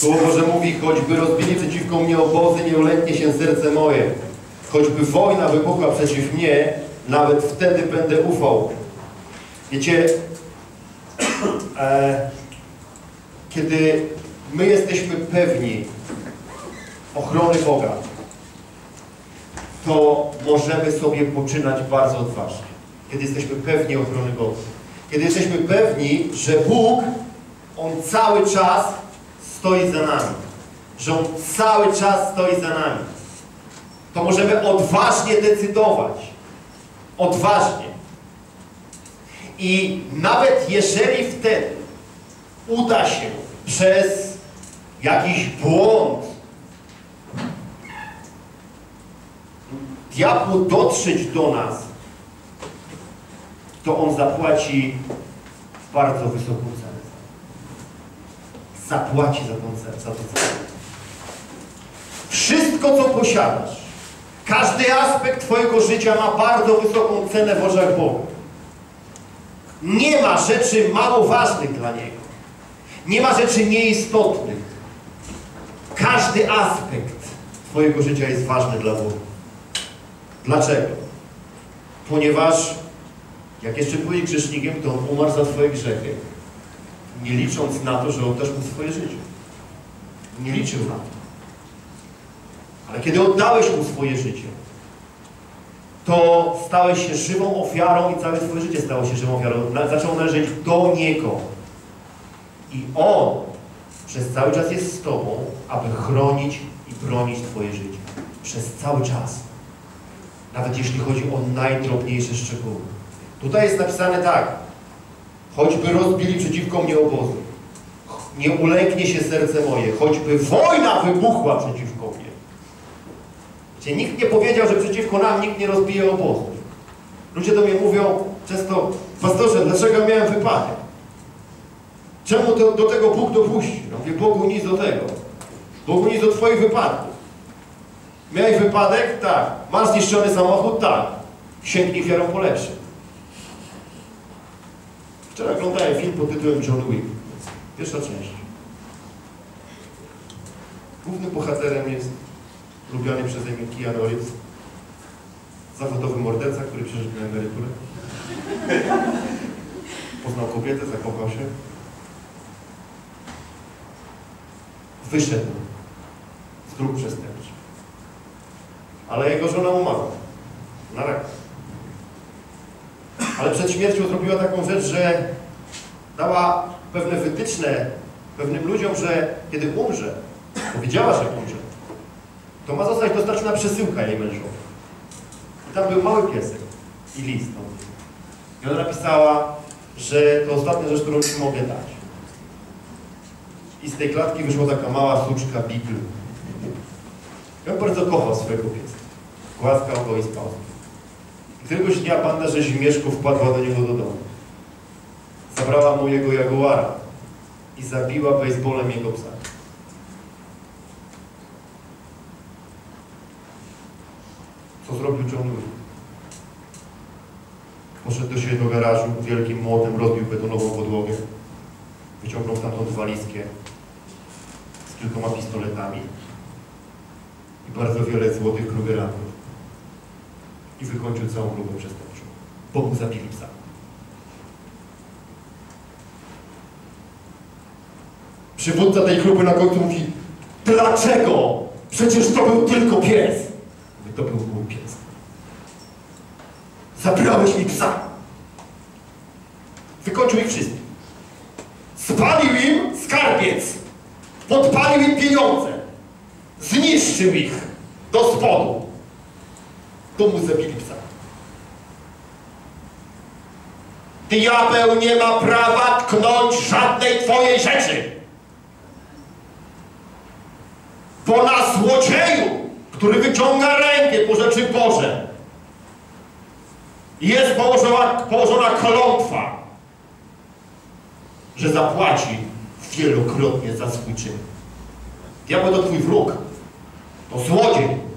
Słowo, że mówi, choćby rozbili przeciwko mnie obozy, nie ulęknie się serce moje. Choćby wojna wybuchła przeciw mnie, nawet wtedy będę ufał. Wiecie, kiedy my jesteśmy pewni ochrony Boga, to możemy sobie poczynać bardzo odważnie. Kiedy jesteśmy pewni ochrony Boga. Kiedy jesteśmy pewni, że Bóg, On cały czas stoi za nami. Że On cały czas stoi za nami. To możemy odważnie decydować. Odważnie. I nawet jeżeli wtedy uda się przez jakiś błąd diabłu dotrzeć do nas, to on zapłaci bardzo wysoką cenę. Zapłaci za tą cenę. Wszystko, co posiadasz, każdy aspekt twojego życia ma bardzo wysoką cenę w oczach Boga. Nie ma rzeczy mało ważnych dla Niego. Nie ma rzeczy nieistotnych. Każdy aspekt twojego życia jest ważny dla Boga. Dlaczego? Ponieważ jak jeszcze byłeś grzesznikiem, to On umarł za twoje grzechy. Nie licząc na to, że oddasz Mu swoje życie. Nie liczył na to. Ale kiedy oddałeś Mu swoje życie, to stałeś się żywą ofiarą i całe twoje życie stało się żywą ofiarą. Zaczął należeć do Niego. I On przez cały czas jest z tobą, aby chronić i bronić twoje życie. Przez cały czas. Nawet jeśli chodzi o najdrobniejsze szczegóły. Tutaj jest napisane tak. Choćby rozbili przeciwko mnie obozy, nie ulęknie się serce moje. Choćby wojna wybuchła przeciwko mnie. Czyli nikt nie powiedział, że przeciwko nam nikt nie rozbije obozów. Ludzie do mnie mówią często, pastorze, dlaczego miałem wypadek? Czemu do tego Bóg dopuścił? Ja mówię, Bogu nic do tego. Bogu nic do twoich wypadków. Miałeś wypadek? Tak. Masz zniszczony samochód? Tak. Sięgnij wiarą po lepsze. Wczoraj oglądałem film pod tytułem John Wick. Pierwsza część. Głównym bohaterem jest lubiany przeze mnie Kianu Reeves, zawodowy morderca, który przeżył na emeryturę. Poznał kobietę, zakochał się. Wyszedł z dróg przestępczych. Ale jego żona umarła. Na raka. Ale przed śmiercią zrobiła taką rzecz, że dała pewne wytyczne pewnym ludziom, że kiedy umrze, powiedziała, że umrze, to ma zostać dostarczona przesyłka jej mężowi. I tam był mały piesek i list. I ona napisała, że to ostatnia rzecz, którą ci mogę dać. I z tej klatki wyszła taka mała suczka Bibliu. I on bardzo kochał swojego pieska. Głaskał go i spał. Któregoś dnia panna rzezimieszko wpadła do niego do domu. Zabrała mu jego jaguara i zabiła bejsbolem jego psa. Co zrobił John Wick? Poszedł do siebie do garażu, wielkim młotem rozbił betonową podłogę. Wyciągnął stamtąd walizkę z kilkoma pistoletami i bardzo wiele złotych krugerandów. I wykończył całą grupę przestępczą. Bo mu zabili psa. Przywódca tej grupy na końcu mówi, dlaczego? Przecież to był tylko pies. Mówi, to był mój pies. Zabrałeś mi psa. Wykończył ich wszystkich. Spalił im skarbiec. Podpalił im pieniądze. Zniszczył ich do spodu. To mu zabili psa. Diabeł nie ma prawa tknąć żadnej twojej rzeczy. Bo na złodzieju, który wyciąga rękę po rzeczy Boże, jest położona klątwa, że zapłaci wielokrotnie za swój czyn. Diabeł to twój wróg. To złodziej,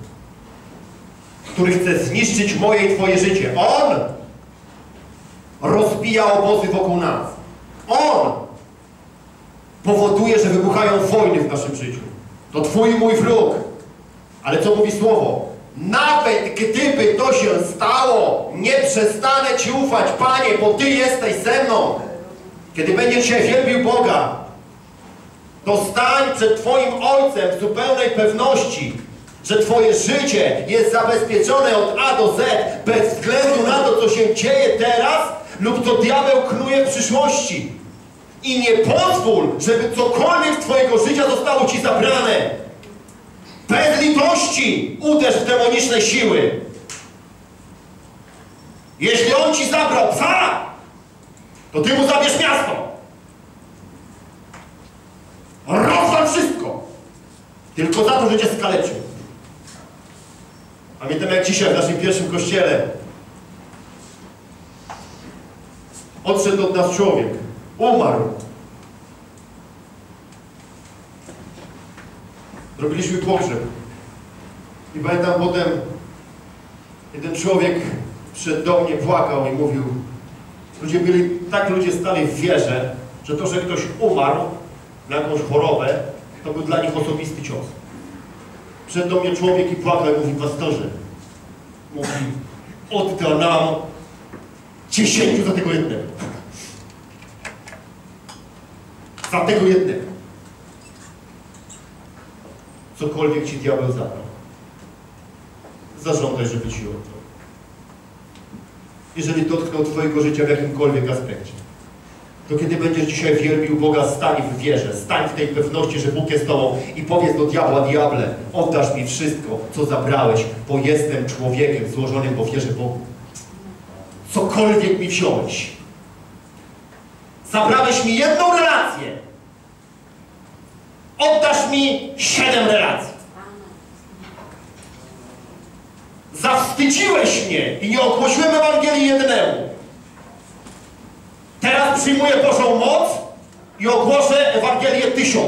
który chce zniszczyć moje i twoje życie. On rozbija obozy wokół nas. On powoduje, że wybuchają wojny w naszym życiu. To twój i mój wróg. Ale co mówi Słowo? Nawet gdyby to się stało, nie przestanę Ci ufać, Panie, bo Ty jesteś ze mną. Kiedy będziesz się wielbił Boga, to stań przed Twoim Ojcem w zupełnej pewności, że Twoje życie jest zabezpieczone od A do Z, bez względu na to, co się dzieje teraz lub co diabeł knuje w przyszłości. I nie pozwól, żeby cokolwiek z Twojego życia zostało Ci zabrane. Bez litości uderz w demoniczne siły. Jeśli on ci zabrał psa, to ty mu zabierz miasto. Rozwal wszystko. Tylko za to, że cię skaleczył. Pamiętam, jak dzisiaj w naszym pierwszym kościele odszedł od nas człowiek. Umarł. Robiliśmy pogrzeb. I pamiętam potem, jeden człowiek przyszedł do mnie, płakał i mówił, ludzie stali w wierze, że to, że ktoś umarł na jakąś chorobę, to był dla nich osobisty cios. Przyszedł do mnie człowiek i płakał i mówi, pastorze, mówi, odda nam 10 za tego jednego. Za tego jednego. Cokolwiek ci diabeł zabrał, zażądaj, żeby ci oddał. Jeżeli dotknął twojego życia w jakimkolwiek aspekcie, to kiedy będziesz dzisiaj wielbił Boga, stań w wierze, stań w tej pewności, że Bóg jest tobą i powiedz do diabła, diable, oddasz mi wszystko, co zabrałeś, bo jestem człowiekiem złożonym w ofierze Bogu. Cokolwiek mi wziąłeś, zabrałeś mi jedną relację, oddasz mi 7 relacji. Zawstydziłeś mnie i nie ogłosiłem Ewangelii jednemu. Teraz przyjmuję Bożą moc i ogłoszę Ewangelię 1000.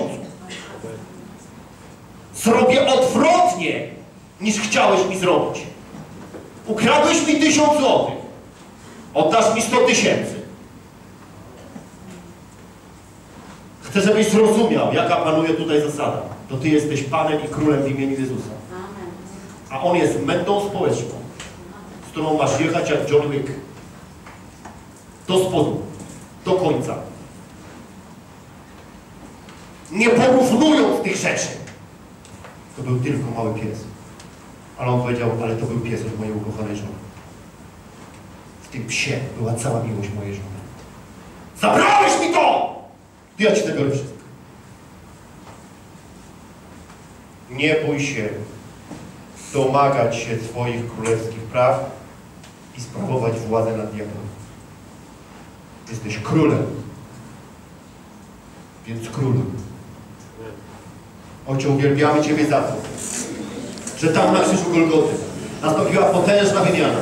Zrobię odwrotnie, niż chciałeś mi zrobić. Ukradłeś mi 1000 złotych. Oddasz mi 100 tysięcy. Chcę, żebyś zrozumiał, jaka panuje tutaj zasada. To ty jesteś Panem i Królem w imieniu Jezusa. A On jest mędą społeczną, z którą masz jechać jak John Wick. Do spodu. Do końca. Nie porównując tych rzeczy. To był tylko mały pies. Ale on powiedział, ale to był pies od mojej ukochanej żony. W tym psie była cała miłość mojej żony. Zabrałeś mi to! Ja ci tego robię wszystko. Nie bój się domagać się swoich królewskich praw i sprawować władzę nad diabłem. Jesteś królem. Więc królem. Ojcze, uwielbiamy Ciebie za to, że tam na krzyżu Golgoty nastąpiła potężna wymiana.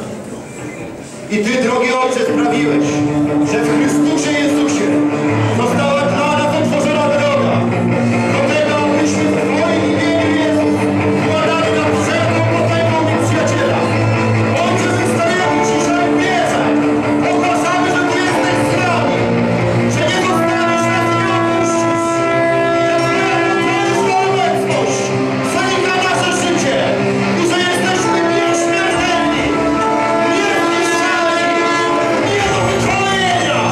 I Ty, drogi Ojcze, sprawiłeś, że w Chrystusie Jezusie została dla nas otworzona droga. Do tego, abyśmy w Twoim imieniu Jezus wkładali nam wszelką potęgą nieprzyjaciela. Ojcze, wystajemy Ci, że wierzę. Ogłaszamy, że Ty jesteś z nami. Że nie zostaniesz nas i opuścisz. Że Twoja obecność zanika nasze życie. I że jesteśmy nieśmiertelni. Nie do wykonania.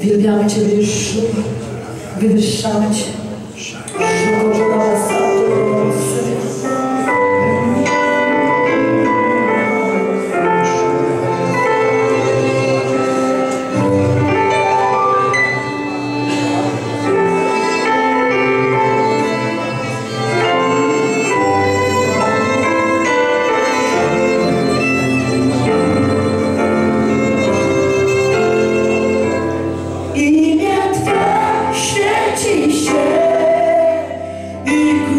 Uwielbiamy Ciebie, Jezu, wywyższamy Cię. Imię Twe świeci się i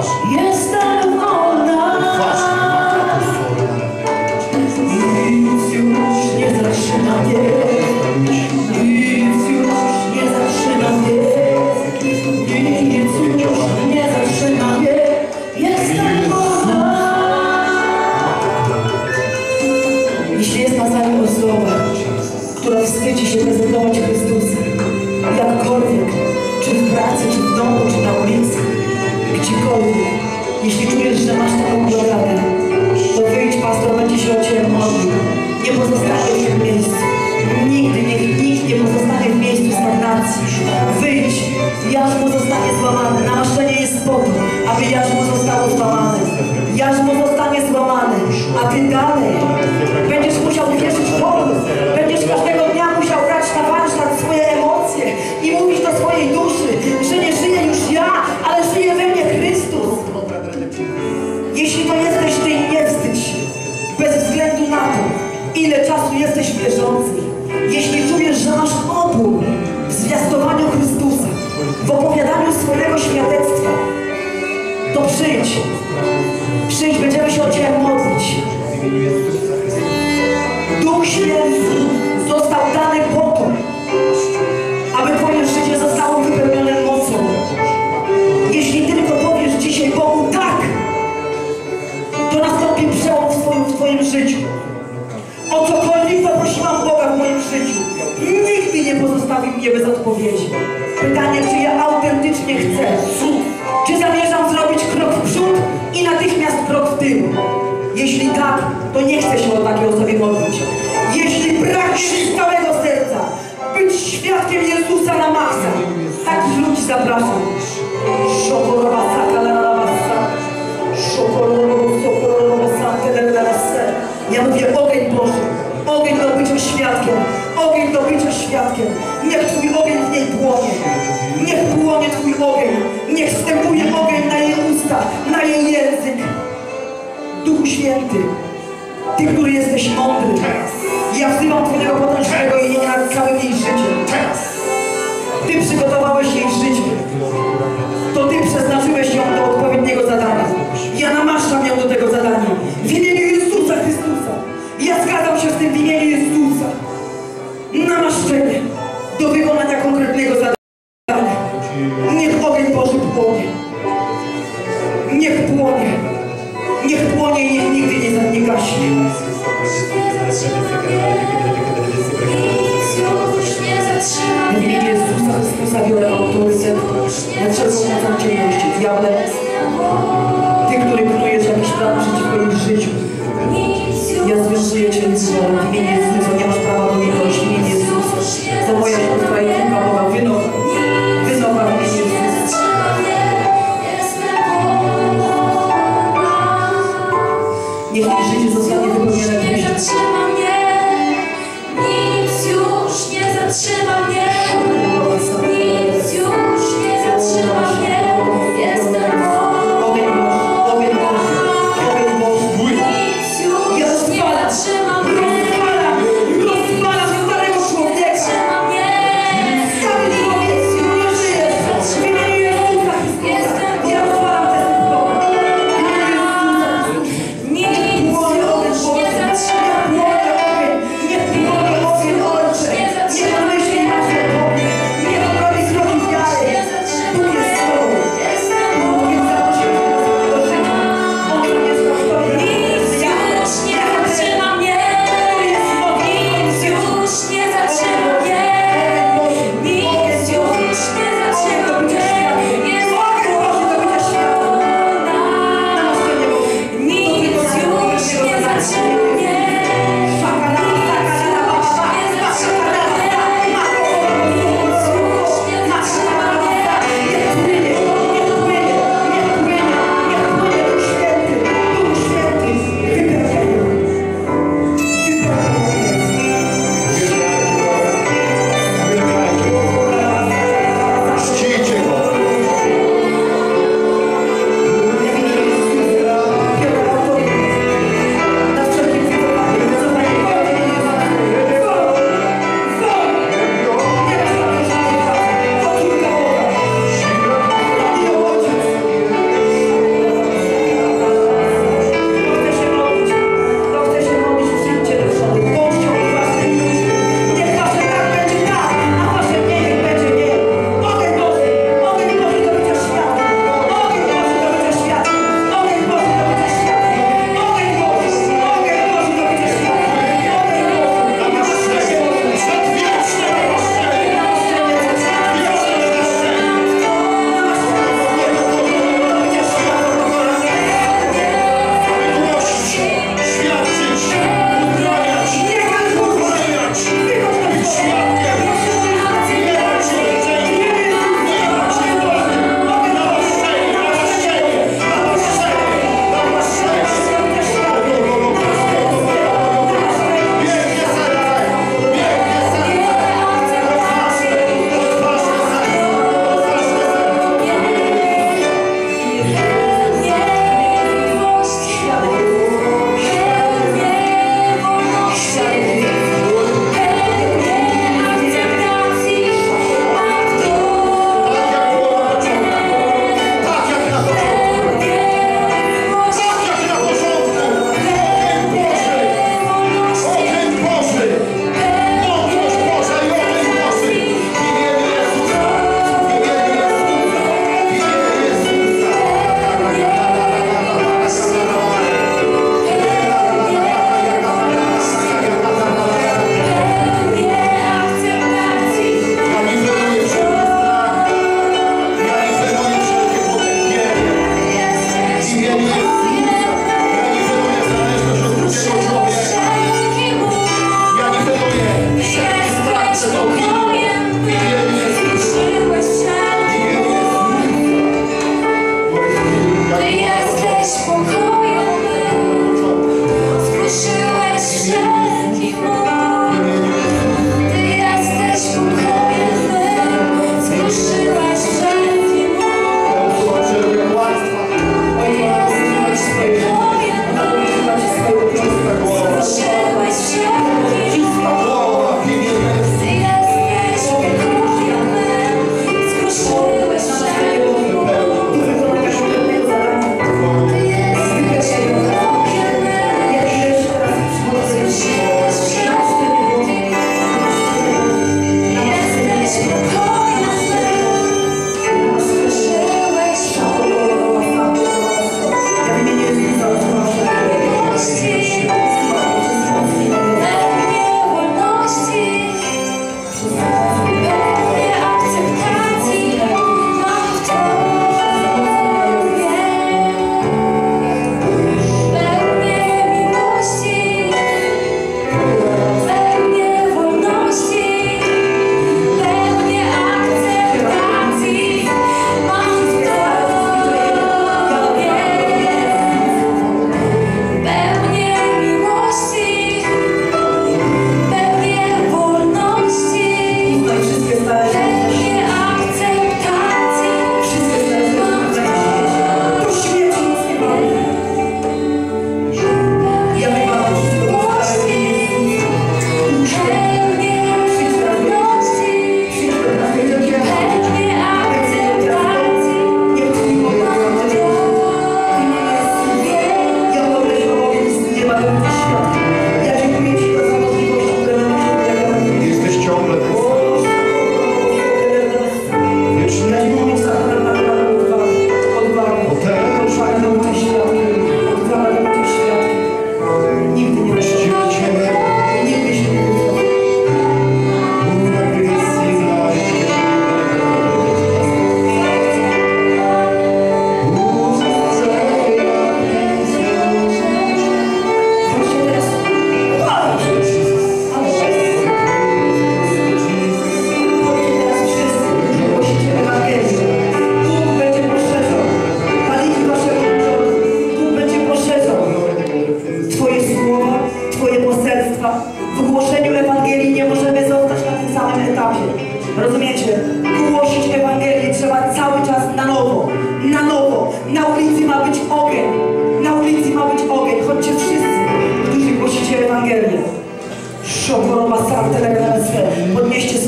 Rozpala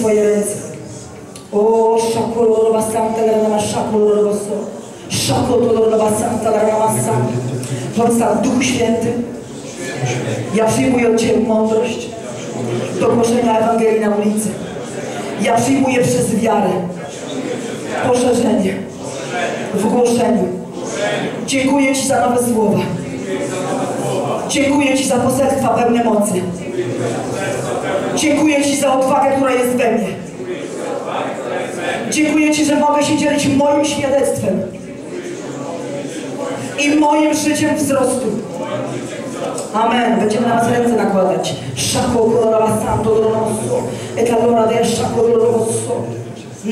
swoje ręce. O, szakolorowa santa granama, szakolorowoso. Szakolorowa santa granama, santa. Duchu Święty, ja przyjmuję od Ciebie mądrość do głoszenia Ewangelii na ulicy. Ja przyjmuję przez wiarę poszerzenie w głoszeniu. Dziękuję Ci za nowe słowa. Dziękuję Ci za poselstwa pełne mocy. Dziękuję Ci za odwagę, która jest we mnie. Dziękuję Ci, że mogę się dzielić moim świadectwem i moim życiem wzrostu. Amen. Będziemy na Was ręce nakładać. Szakolorowa santodoroso, etalora de szakoloroso,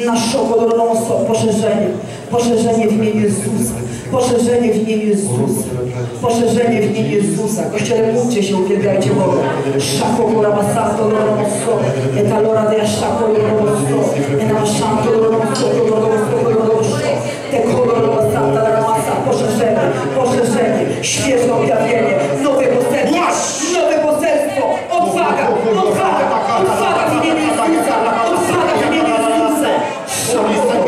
naszokodoroso, poszerzenie. Poszerzenie w imieniu Jezusa. Poszerzenie w imieniu Jezusa. Poszerzenie w imieniu Jezusa. Kościele, mówcie się, uwielbiajcie Boga. Szakokura basato loromoso, etalora de szako loromoso, enamaszanto loromoso, loromoso, te koloro basata laramasa. Poszerzenie, poszerzenie, świeże objawienie, nowe poselstwo, nowe poselstwo, odwaga, odwaga, odwaga w imieniu Jezusa, odwaga w imieniu Jezusa. Szakokura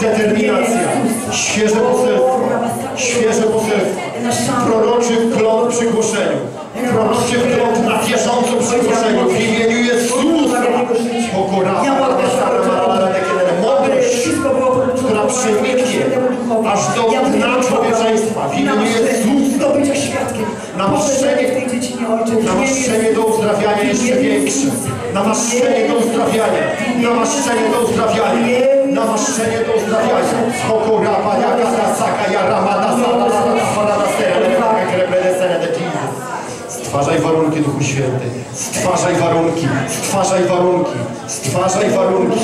determinacja, świeże poselstwo, świeże poselstwo, proroczy plon przy głoszeniu, proroczy plon na wierząco przy głoszeniu, w imieniu Jezusa, mądrość, która przeniknie aż do dna człowieczeństwa, w imieniu Jezusa, namaszczenie do uzdrawiania jeszcze większe, namaszczenie do uzdrawiania, namaszczenie do uzdrawiania. Namaszczenie do uzdrawiania. Skokura, pajaka, rasaka, jarama, nasada, nasada, nasada, stwarzaj warunki, Duchu Święty. Stwarzaj warunki, stwarzaj warunki, stwarzaj warunki,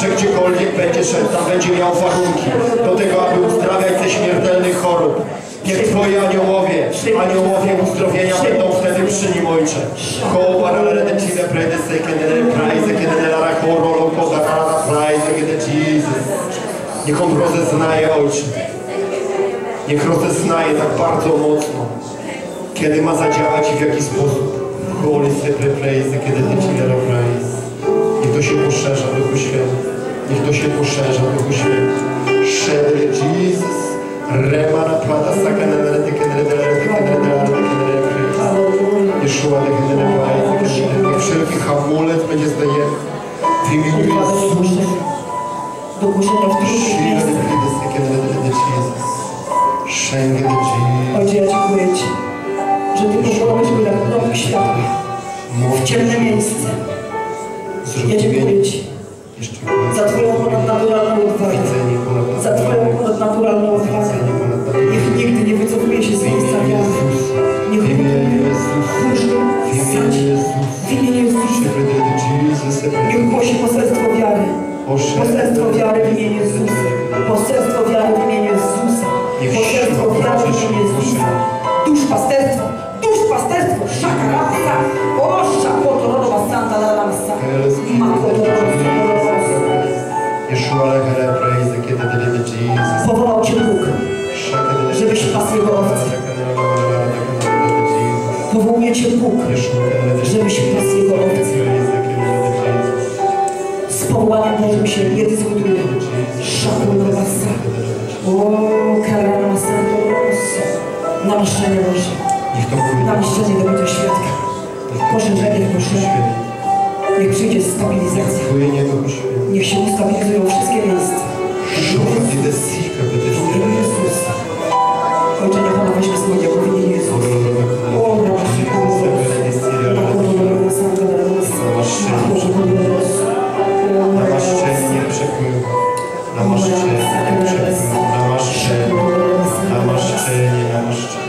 że gdziekolwiek będzie szedł, tam będzie miał warunki do tego, aby uzdrawiać ze śmiertelnych chorób. Niech Twoje aniołowie, aniołowie uzdrowienia będą wtedy przy nim, Ojcze. Koło paralele Cile predese, kiedy prajze, kiedy lara chorolo, podarana prajze, kiedy Jesus. Niech On rozeznaje, Ojcze. Niech rozeznaje tak bardzo mocno, kiedy ma zadziałać i w jaki sposób. Holy Cile prajze, kiedy Cile prajze. Niech to się poszerza, Duchu Święty. Niech to się poszerza, Duchu Święty. Szedł Jesus. Remana plata sakanera niech wszelki hamulec będzie zdejęty w imieniu Jezusa. Ojcze, ja dziękuję Ci, że Ty powołałeś mnie na nowych światach, w ciemne miejsce. Ja dziękuję Ci za Twoją ponadnaturalną odwagę, za Twoją ponadnaturalną odwagę. Niech nigdy nie wycofuje się z miejsca wiary. Niech głosi poselstwo wiary. Poselstwo wiary w imieniu Jezusa. Poselstwo wiary w imieniu Jezusa. Poselstwo wiary w imieniu Jezusa. Duszpasterstwo, duszpasterstwo, szakarasa, osza, potorowa santa la ramsa, makotorowa. Powołał Cię Bóg, żebyś pasł Jego owce. Powołuje Cię Bóg, żebyś pasł Jego owce. Z powołaniem Bożym się nie dyskutuje. Szanuj masa. O, karana masa, to namaszczenie Boże. Namaszczenie do bycia świadka. Poszerzenie poszerzenia. Niech przyjdzie stabilizacja. Niech się ustabilizują wszystkie miasta. Jezus. Ojcze, niech ona weźmie swoje dzieło w imieniu Jezusa. O, namaszczenie przepływa. Namaszczenie przepływa. Namaszczenie, namaszczenie, namaszczenie.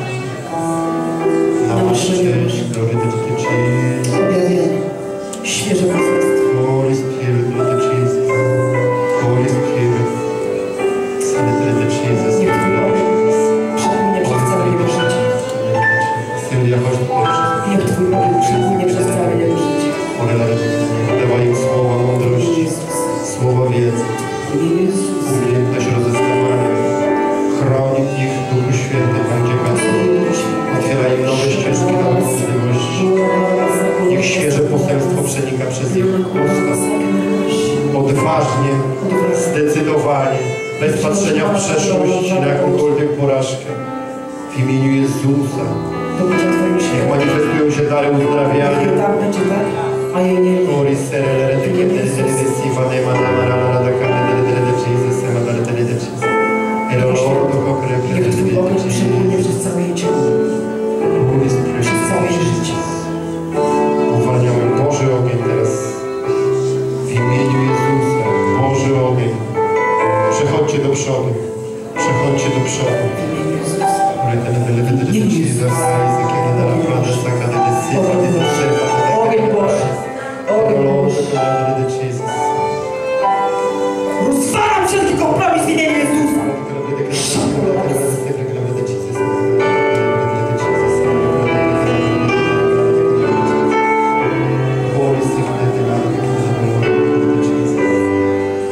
Namaszczenie, glory do Ciebie. Świeże poselstwo. Holy Spirit, Holy Spirit. jak Twój ogień przepłynie przez całe jego życie. Podawaj im słowa mądrości, słowa wiedzy, umiejętność rozeznawania. Chroń ich w Duchu Świętym, Panie Jezu. Otwieraj im nowe ścieżki do możliwości. Niech świeże poselstwo przenika przez ich usta. Odważnie, zdecydowanie, bez patrzenia w przeszłość, na jakąkolwiek porażkę. W imieniu Jezusa. Niech manifestują się dalej uzdrawiania. Niech Twój ogień przepłynie przez całe jej ciało, przez całe jej życie. Uwalniamy Boży ogień teraz. W imieniu Jezusa. Boży ogień. Przechodźcie do przodu. Przechodźcie do przodu. Ogień Boży. Rozwalam wszelki kompromis w imieniu Jezusa.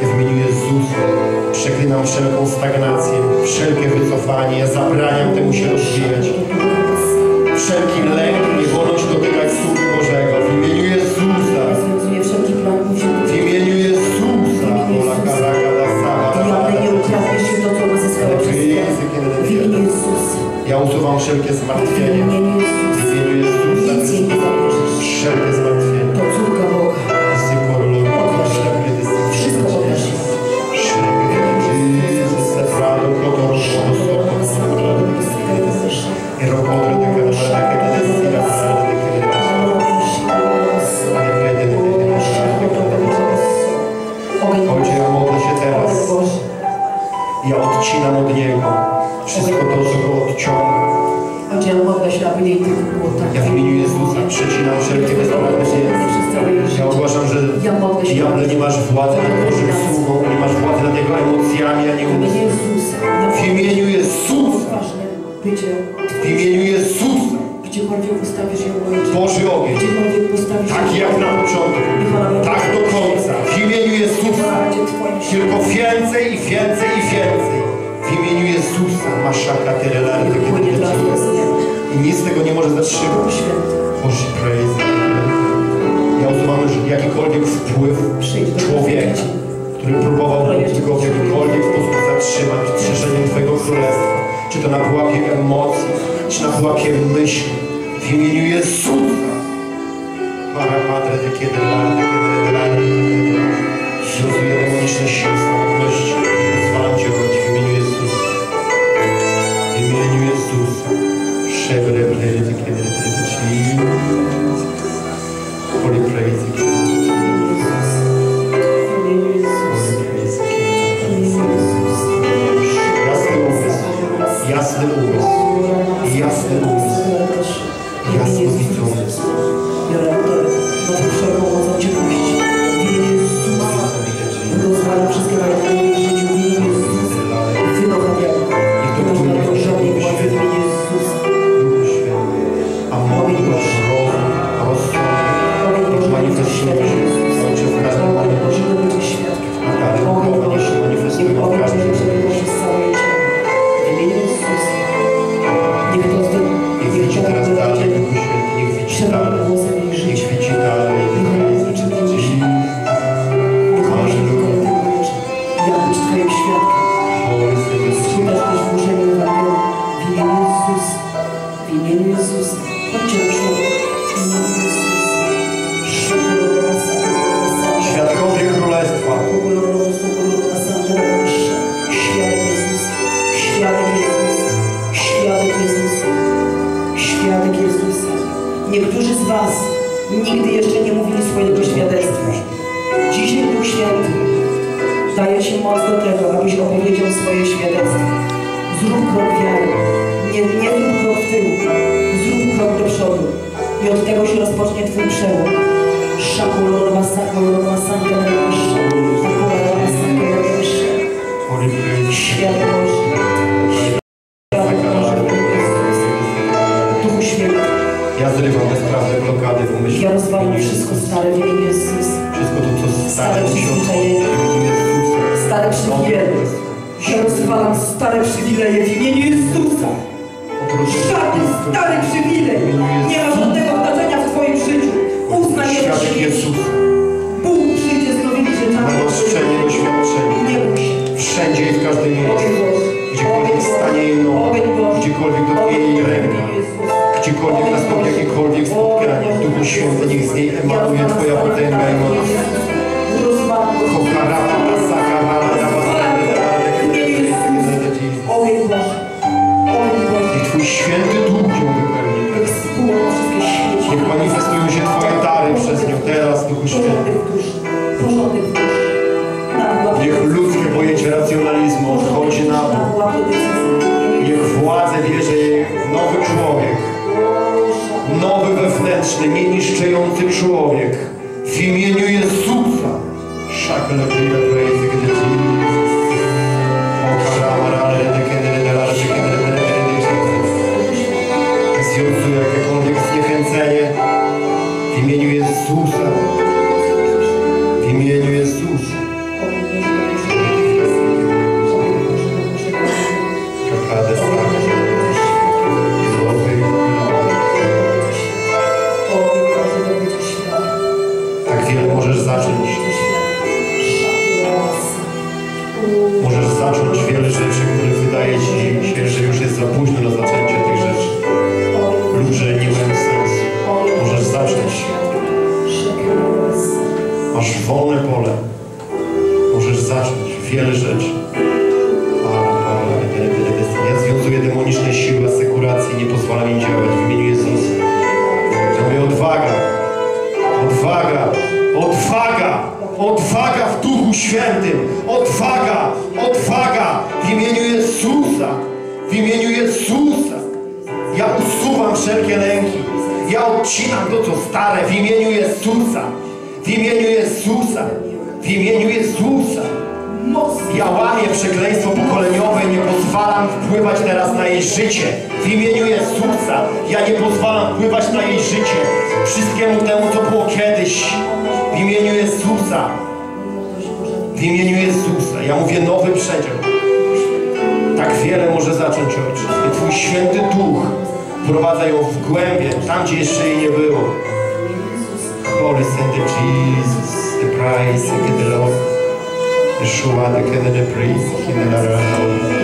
W imieniu Jezusa przeklinam wszelką stagnację, wszelkie wycofanie. Ja zabraniam temu się rozwijać. Wszelki lęk, niewolność dotykać Słowa Bożego. W imieniu Jezusa. W imieniu Jezusa. Diabeł nie ukradnie się to, co uzyskałeś. W imieniu Jezusa. Ja usuwam wszelkie zmartwienie. W imieniu Jezusa. Wszelkie zmartwienie. To córka Boga. Ja odcinam od Niego wszystko to, co Go odciąga. Ja w imieniu Jezusa przecinam wszelkie bezprawności. Ja ogłaszam, że diable nie masz władzy nad Bożym Słowem, nie masz władzy nad Jego emocjami, ani umysłem. W imieniu Jezusa. W imieniu Jezusa. Boży ogień. Tak jak na początku. Tak do końca. W imieniu Jezusa. Tylko więcej i więcej i więcej. W imieniu Jezusa. Maszaka terelarny. I nic z tego nie może zatrzymać. Boże, praise. Ja usuwam już jakikolwiek wpływ człowieka, który próbował go w jakikolwiek sposób zatrzymać szerzeniem Twojego Królestwa. Czy to na pułapie emocji, czy na pułapie myśli. W imieniu Jezusa. Para Padre de Kiedelana, Kiedelana, Kiedelana. Śluzuje demoniczne siły samotności. Pozwalam Cię chodzić w imieniu Jezusa. W imieniu Jezusa. Szewre prejzy, kiedy Ci. Holy prejzy, kiedy jasny umysł. Jasny umysł. Jasny umysł. Jasny umysł. Jasny umysł. Rozwalam wszystkie warunki w jej życiu, w imieniu Jezusa. I to płynie w żadnej władzy, w imieniu Jezusa. Duchu Święty, a modlitwa rozum, rozsądek, niech manifestuje się Ojcze w każdym momencie. A ta rynkowa niech się manifestuje w każdym momencie. W imieniu Jezusa. Niech widzi teraz dalej, Duchu Święty, niech widzi dalej. Niech widzi dalej. Świadkowie Królestwa. Świadek Jezus. Świadek Jezus. Świadek Jezus. Świadek Jezus. Niektórzy z Was nigdy jeszcze nie mówili swojego świadectwa. Dzisiaj Duch Święty daje się moc do tego, abyś opowiedział swoje świadectwo. Zrób krok wiary. Nie zrób krok w tył. Zrób krok do przodu. I od tego się rozpocznie Twój przełom. Szakulorowa, sakulorowa, sankanerasza. Sakulorowa, sankanerasza. Świadomość. Świadomość. Duchu Święty. Ja zrywam bezprawne blokady w umyśle. Ja rozwalam wszystko stare w imię Jezus. Wszystko to, co stare w imię Jezusa. Stare przywileje. Ja rozwalam stare przywileje w imieniu Jezusa. Żaden stary przywilej nie ma żadnego znaczenia w twoim życiu. Uznaj je Jezusa. Bóg przyjdzie z nowymi rzeczami. Rozstrzenie doświadczenie. Nie bój się. Wszędzie i w każdym miejscu. Gdziekolwiek stanie jej noga. Gdziekolwiek dotknie jej ręka. Gdziekolwiek nastąpi jakiekolwiek spotkanie. W Duchu Świętym niech z niej emanuje twoja potęga i moc. Kokarata, sakarata, Święty Duch ją wypełni. Niech manifestują się twoje dary przez nią teraz, Duchu Święty. Niech ludzkie pojęcie racjonalizmu odchodzi na bok. Niech władzę bierze jej nowy człowiek. Nowy wewnętrzny, nieniszczający człowiek. W imieniu Jezusa. Szakle wieje praise, gdy jakiekolwiek zniechęcenie w imieniu Jezusa. W imieniu Jezusa. Tak wiele możesz zacząć. Możesz zacząć wiele rzeczy, które wydaje ci się, że już jest za późno na zaczęcie tych rzeczy. Że nie mają sensu. Możesz zacząć. Masz wolne pole. Możesz zacząć wiele rzeczy. Ja związuję demoniczne siły asekuracji. Nie pozwalam im działać w imieniu Jezusa. Ja mówię odwaga. Odwaga. Odwaga. Odwaga w Duchu Świętym. Odwaga. Odwaga w imieniu Jezusa. W imieniu Jezusa. Ja usuwam wszelkie lęki. Ja odcinam to, co stare w imieniu Jezusa. W imieniu Jezusa. W imieniu Jezusa. Ja łamię przekleństwo pokoleniowe i nie pozwalam wpływać teraz na jej życie. W imieniu Jezusa. Ja nie pozwalam wpływać na jej życie. Wszystkiemu temu, co było kiedyś. W imieniu Jezusa. W imieniu Jezusa. Ja mówię nowy przedział. Tak wiele może zacząć, Ojcze. Twój Święty Duch prowadza ją w głębie, tam, gdzie jeszcze jej nie było. Holy Saint Jesus, the praise of the Lord. Yeshua, the King of the praise, King of the Lord.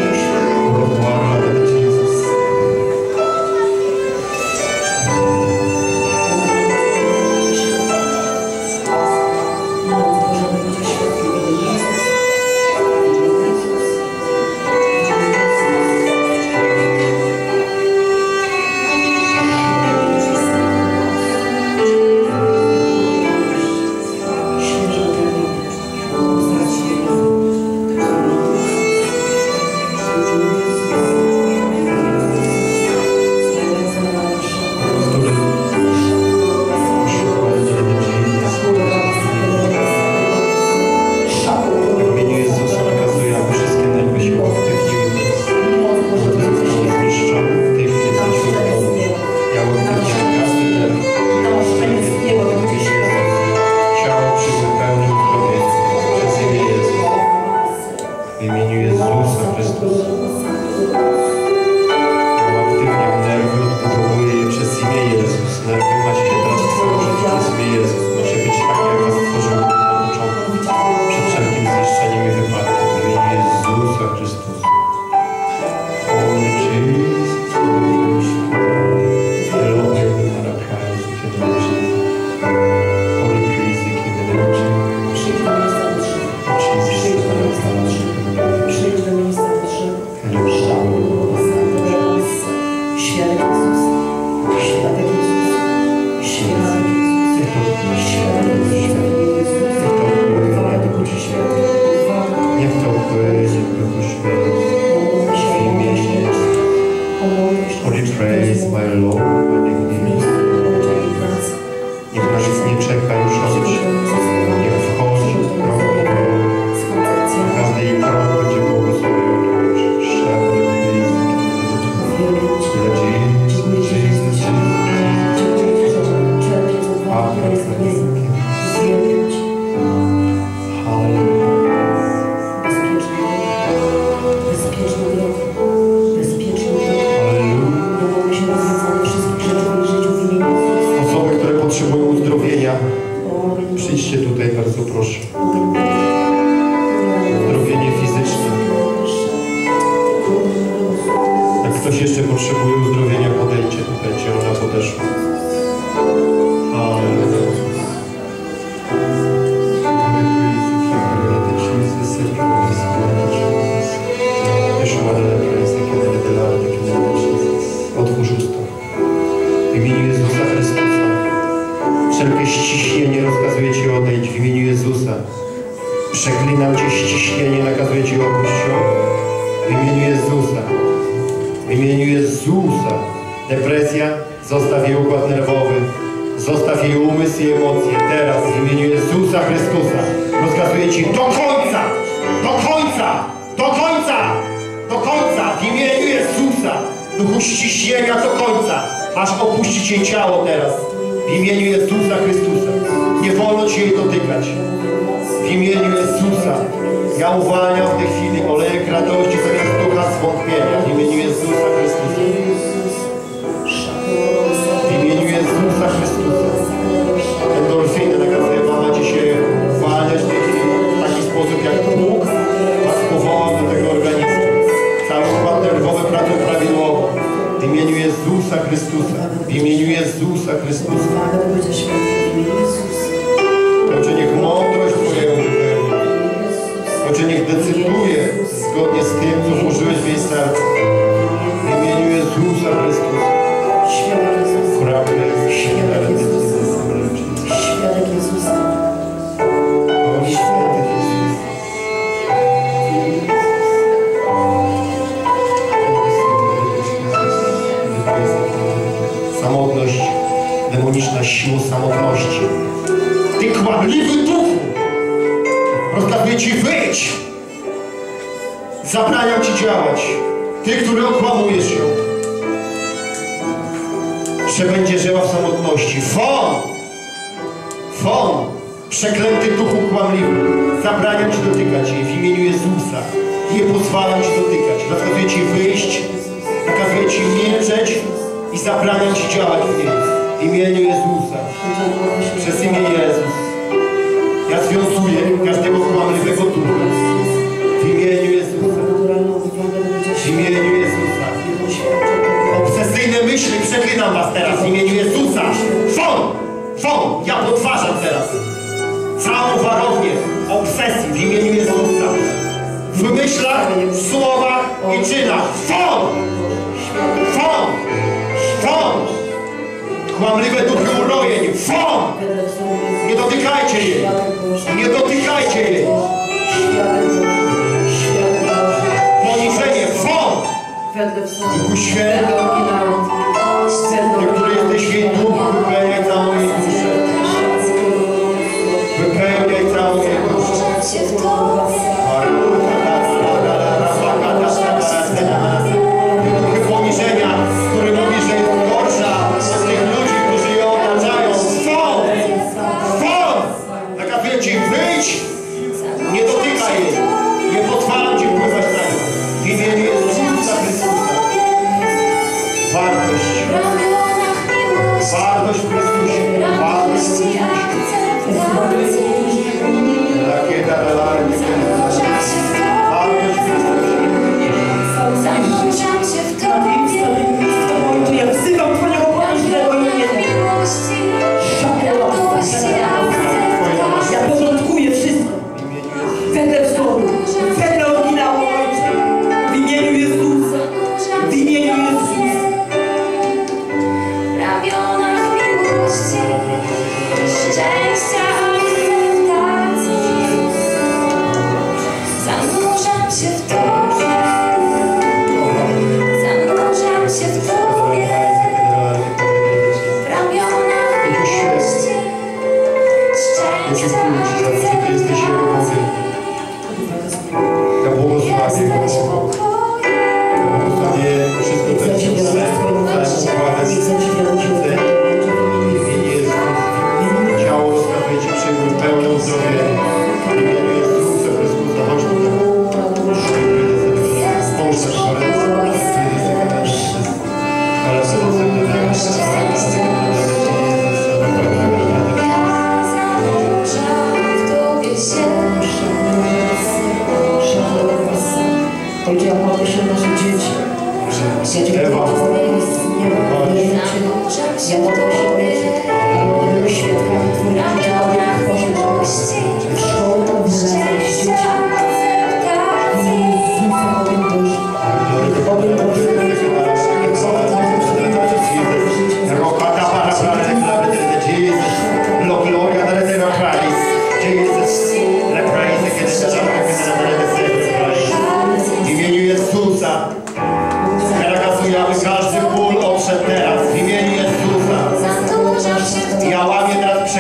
Thank you. Wszelkie ściśnienie rozkazuje Ci odejść w imieniu Jezusa. Przeklinam Cię ściśnienie, nakazuje Ci opuść się w imieniu Jezusa. W imieniu Jezusa. Depresja, zostaw jej układ nerwowy. Zostaw jej umysł i emocje. Teraz w imieniu Jezusa Chrystusa rozkazuję Ci do końca! Do końca! Do końca! Do końca! W imieniu Jezusa! Duchu ściśnienia do końca! Masz opuścić jej ciało teraz. W imieniu Jezusa Chrystusa. Nie wolno Ci jej dotykać. W imieniu Jezusa. Ja uwalniam w tej chwili olejek radości zamiast ducha zwątpienia. W imieniu Jezusa Chrystusa. W imieniu Jezusa Chrystusa. Endorfiny nakazuję Wam dzisiaj uwalniać w tej chwili w taki sposób, jak Bóg Was powołał do tego organizmu. Cały układ nerwowy pracuje prawidłowo. W imieniu Jezusa Chrystusa. W imieniu Jezusa Chrystusa. Ojcze, niech mądrość Twoja uzupełni. Ojcze, niech decyduje zgodnie z tym, co złożyłeś w jej sercu. W imieniu Jezusa Chrystusa. Świętek Jezusa. Świętek Jezusa. O, świętek Jezusa. Samotność, demoniczna siła samotności. Ty kłamliwy duchu! Rozkazuję Ci wyjść! Zabraniam Ci działać. Ty, który okłamujesz się. Przebędzie żyła w samotności. Fon! Fon! Przeklęty duchu kłamliwy. Zabraniam Ci dotykać jej w imieniu Jezusa. Nie pozwalam Ci dotykać. Rozkazuję Ci wyjść. Nakazuję Ci milczeć. I zabraniam Ci działać w imieniu Jezusa. Przez imię Jezus. Ja związuję każdego kłamliwego ducha. W imieniu Jezusa. W imieniu Jezusa. Obsesyjne myśli przeklinam Was teraz. W imieniu Jezusa. Fon! Fon! Ja podważam teraz. Całą warownię obsesji w imieniu Jezusa. W myślach, w słowach i czynach. Fon! Fon! Fon! Kłamliwe duchy urojeń! Fon! Nie dotykajcie jej! Nie dotykajcie jej! Poniżenie! Fon! Duchu Święty! Niektóry jesteś jej duch, wypełniaj całą jej duszę. Wypełniaj całą jej duszę. Roka, para, para, para, para, para, para,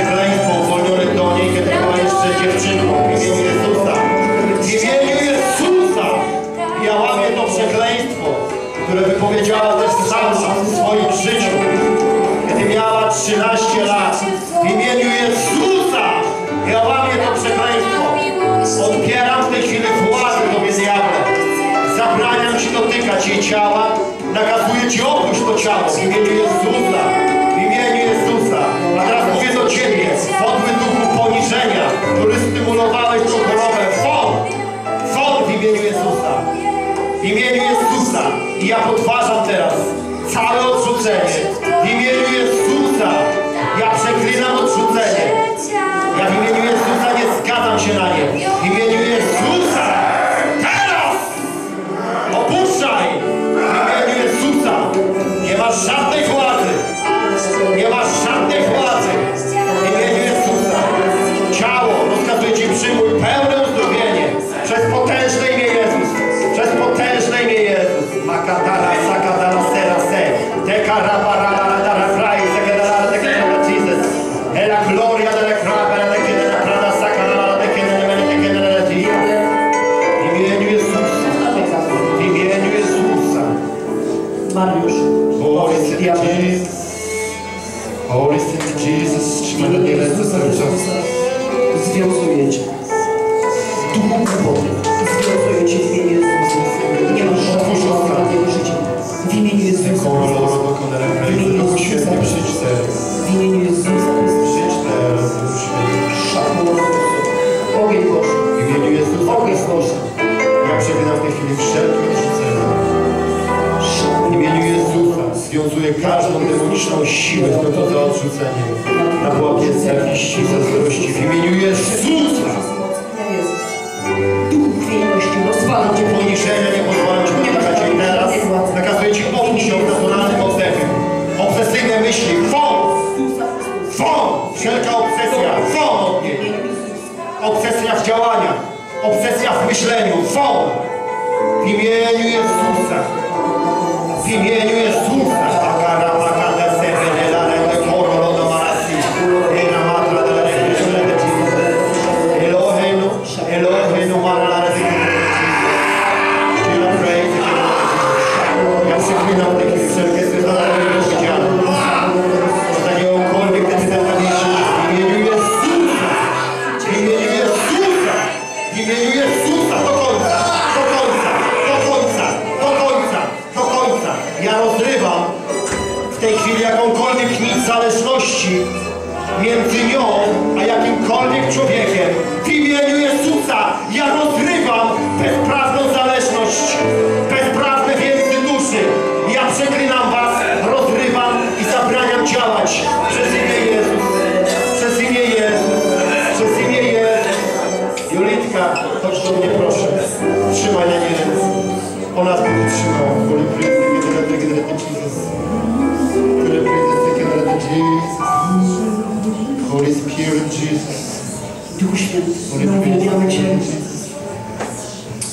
Przekleństwo, wolniory do niej, kiedy była jeszcze dziewczynką. W imieniu Jezusa. W imieniu Jezusa! Ja łamię to przekleństwo, które wypowiedziała też sama w swoim życiu, kiedy miała 13 lat. W imieniu Jezusa! Ja łamię to przekleństwo. Odbieram w tej chwili władzę tobie, diable. Zabraniam ci dotykać jej ciała. Nakazuję ci opuść to ciało. W imieniu Jezusa. W imieniu Jezusa. A teraz mówię do ciebie. Odbyt duchu poniżenia, który stymulowałeś tą chorobę. Won! W imieniu Jezusa. W imieniu Jezusa. I ja podważam teraz całe odrzucenie. W imieniu Jezusa. Ja przeklinam odrzucenie. Ja w imieniu Jezusa nie zgadzam się na nie. W imieniu Jezusa. Teraz! Opuszczaj! W imieniu Jezusa. Nie masz żadnej władzy. Nie masz żadnej władzy. W imieniu Jezusa. Ciało rozkazuje ci przyjmuj pełne uzdrowienie. Przez potężne imię Jezus. Przez potężne imię Jezus. Makadara, sakadara, sera, se. Tekarabarara. Związuję cię. Duchu głupoty. Związuję cię w imieniu Jezusa. Nie masz żadnego ostatniego życia. W imieniu Jezusa. W imieniu Jezusa. W imieniu Jezusa. Szatno. Ogień Boże. W imieniu Jezusa. Ogień Boże. Ja przebieram w tej chwili wszelkie odrzucenie. W imieniu Jezusa. Związuję każdą demoniczną siłę, tylko za odrzucenie. Na błogie zawiści, zazdrości w imieniu Jezusa! Duch krwienności, rozwalam cię poniżenia, nie pozwalam ci podlegać jej teraz. Nakazuję ci opuść się naturalnym oddechem. Obsesyjne myśli, won! Won! Wszelka obsesja, won od niej! Obsesja w działaniach, obsesja w myśleniu, won! W imieniu Jezusa! W imieniu Jezusa!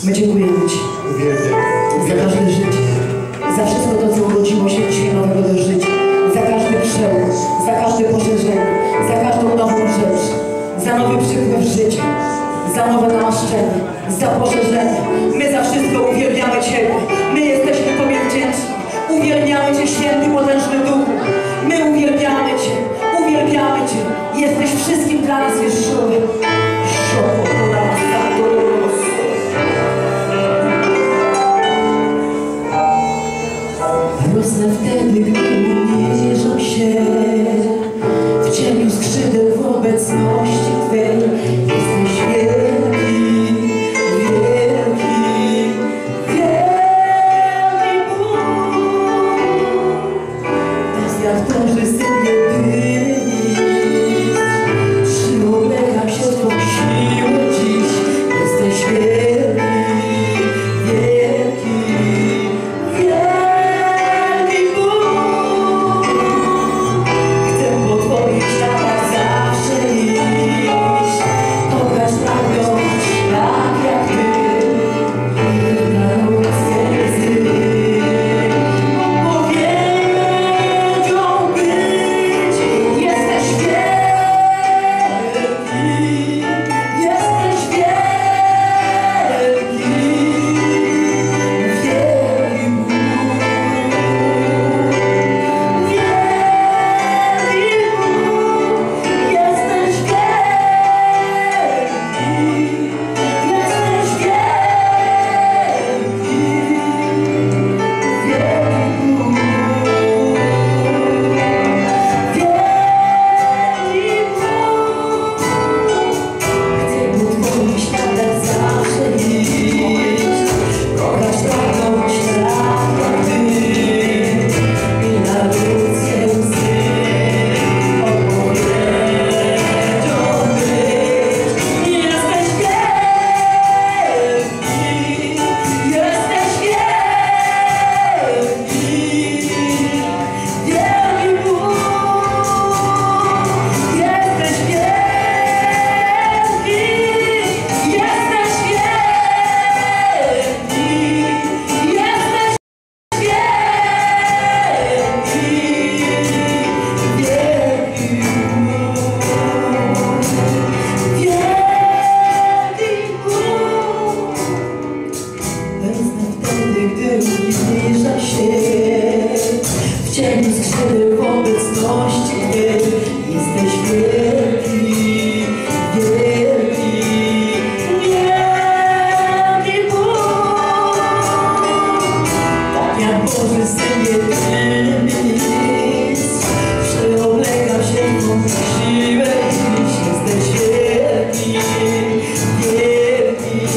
My dziękujemy ci za każde życie, za wszystko to, co urodziło się dzisiaj nowego do życia, za każdy przełom, za każde poszerzenie, za każdą nową rzecz, za nowy przykład życia, za nowe namaszczenie, za poszerzenie. My za wszystko uwielbiamy ciebie, my jesteśmy tobie wdzięczni, uwielbiamy cię, święty, potężny Duchu, my uwielbiamy cię, jesteś wszystkim dla nas, Jezusowy. Rosnę wtedy, gdy nie wierzą się w cieniu skrzydeł w obecności Twej. Jesteś wielki, wielki, wielki Bóg. Nas jak to, miłość, gdy jesteś wielki, wielki, wielki Bóg. Tak jak Boży Syn jedyny jest, przeoblega się w Twą siłę, dziś jesteś wielki, wielki, wielki Bóg.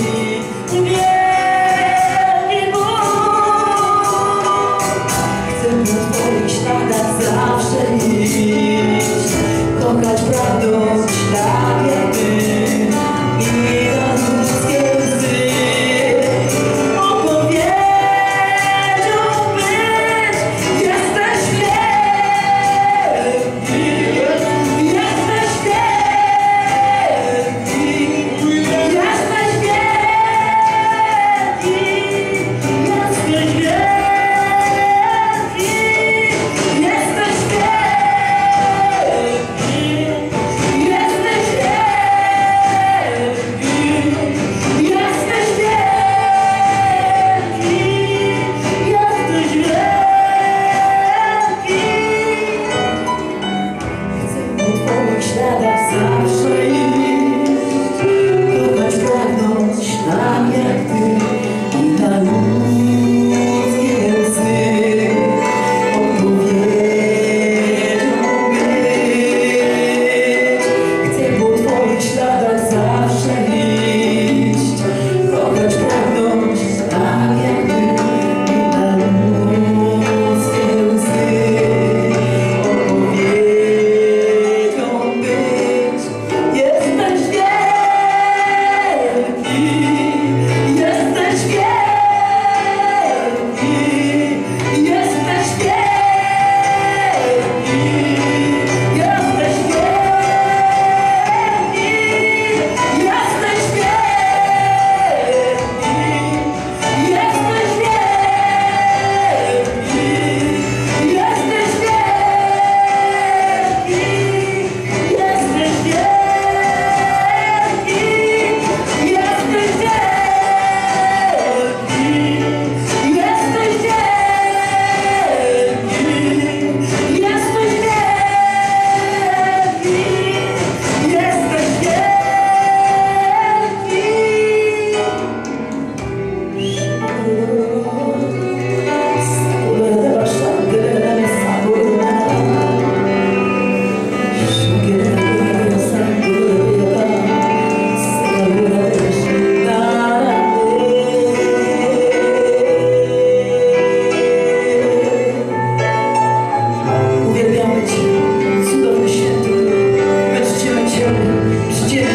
Chcę po Twoich śladach zawsze iść, kochać prawdą ślad jedyny i na ludzkie łzy odpowiedzią być. Jesteś wielki, jesteś wielki, jesteś wielki, jesteś wielki. Jesteś wielki, jesteś wielki, jesteś wielki, jesteś wielki. Chcę po Twoich śladach zawsze iść, kochać pragnąć tak jak Ty i na ludzkie łzy odpowiedzią być. Chcę po Twoich śladach zawsze iść, kochać pragnąć tak jak Ty i na ludzkie łzy odpowiedzią być. Jesteś wielki, jesteś wielki, jesteś wielki, jesteś wielki, jesteś wielki, jesteś wielki, jesteś wielki, jesteś wielki, jesteś wielki, jesteś wielki, jesteś wielki, jesteś Uwielbiamy Cię, cudowny święty. Czcimy Ciebie, czcimy Ciebie,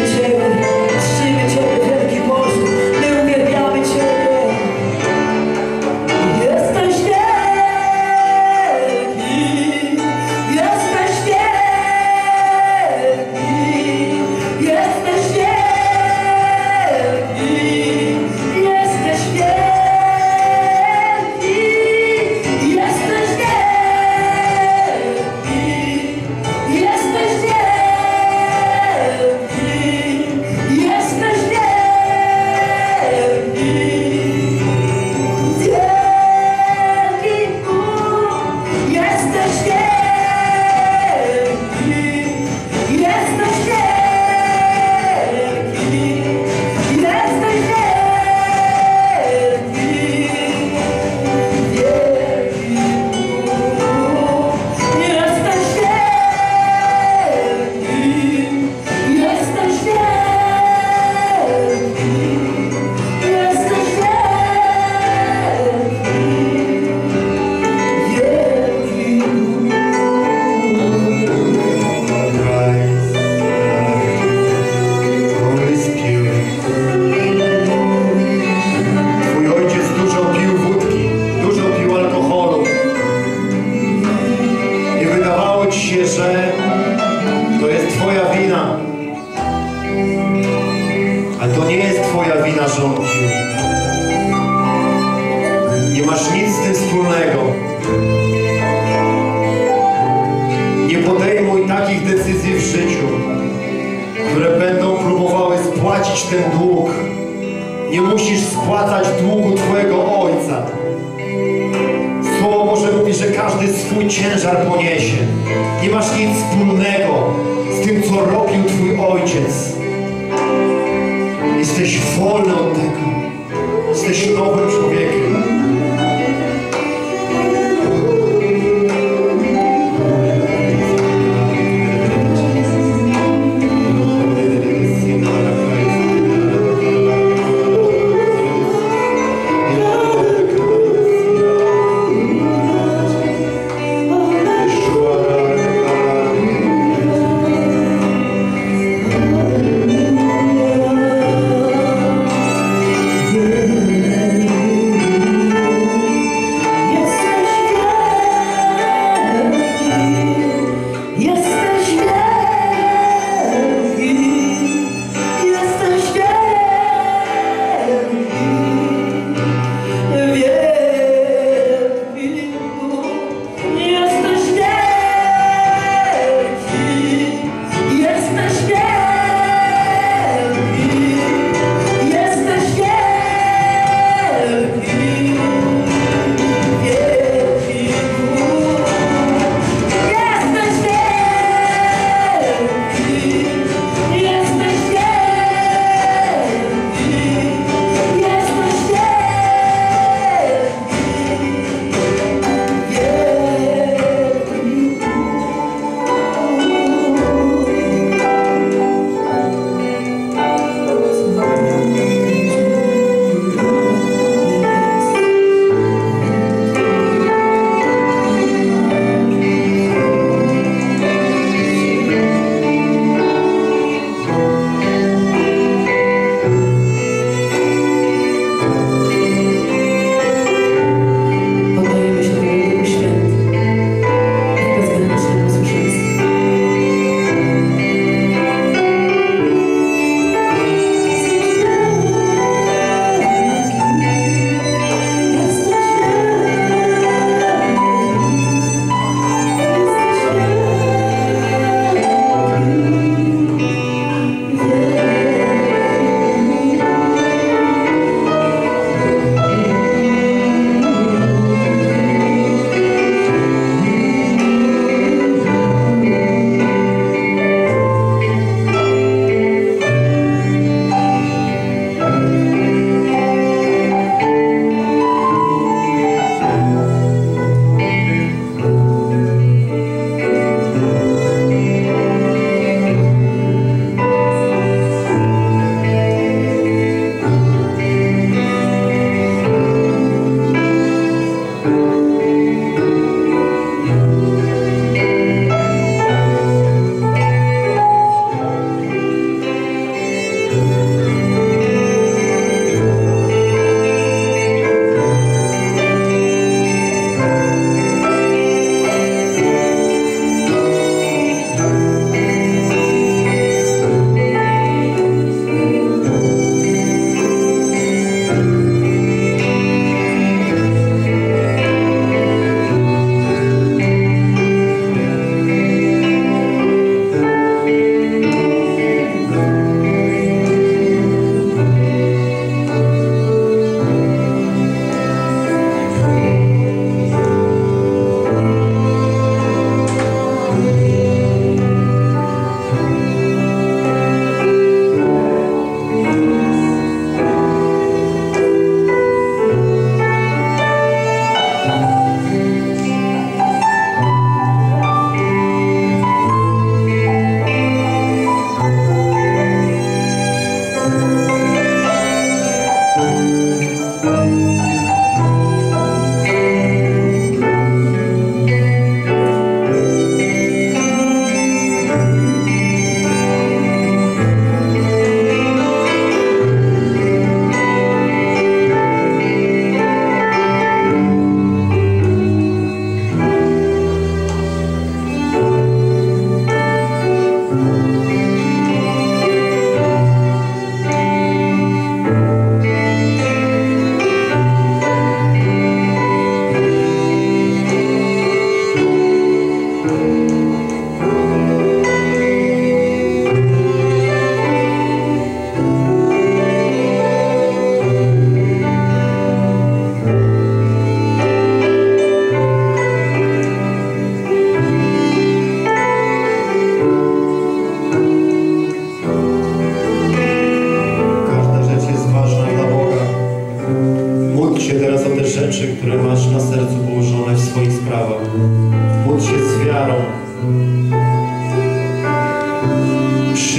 czcimy Ciebie, wielki Boże. My uwielbiamy Ciebie. Jesteś wielki, jesteś wielki, jesteś wielki, jesteś wielki, jesteś wielki, jesteś wielki, jesteś wielki. Wielki Bóg, jesteś wielki, jesteś wielki, jesteś wielki, wielki Bóg, jesteś wielki, jesteś wielki, jesteś wielki, wielki Bóg. Christ, Holy Spirit. Twój ojciec dużo pił wódki, dużo pił alkoholu. Nie wydawało ci się, że to jest twoja wina. Ale to nie jest twoja wina, że on pił. Nie masz nic z tym wspólnego. Nie podejmuj takich decyzji w życiu, które będą próbowały spłacić ten dług. Nie musisz spłacać długu Twojego Ojca. Słowo Boże mówi, że każdy swój ciężar poniesie. Nie masz nic wspólnego z tym, co robił twój ojciec. Jesteś wolny od tego. Jesteś nowym człowiekiem.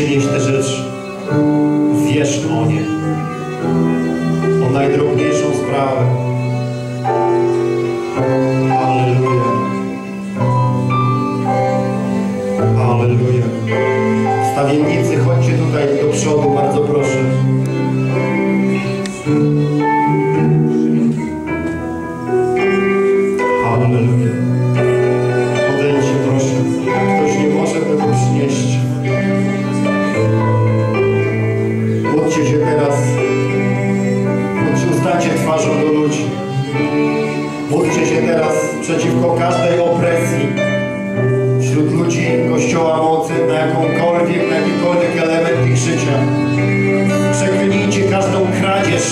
Najświętniejszej rzecz, wiesz o niej, o najdrobniejszą sprawę. Alleluja. Alleluja. Stawiennicy, chodźcie tutaj do przodu, bardzo proszę. Alleluja. Odejdźcie proszę. Ktoś nie może tego przynieść. Chodźcie się teraz. Stańcie twarzą do ludzi. Módlcie się teraz przeciwko każdej opresji wśród ludzi Kościoła Mocy na jakąkolwiek, na jakikolwiek element ich życia. Przeklinijcie każdą kradzież,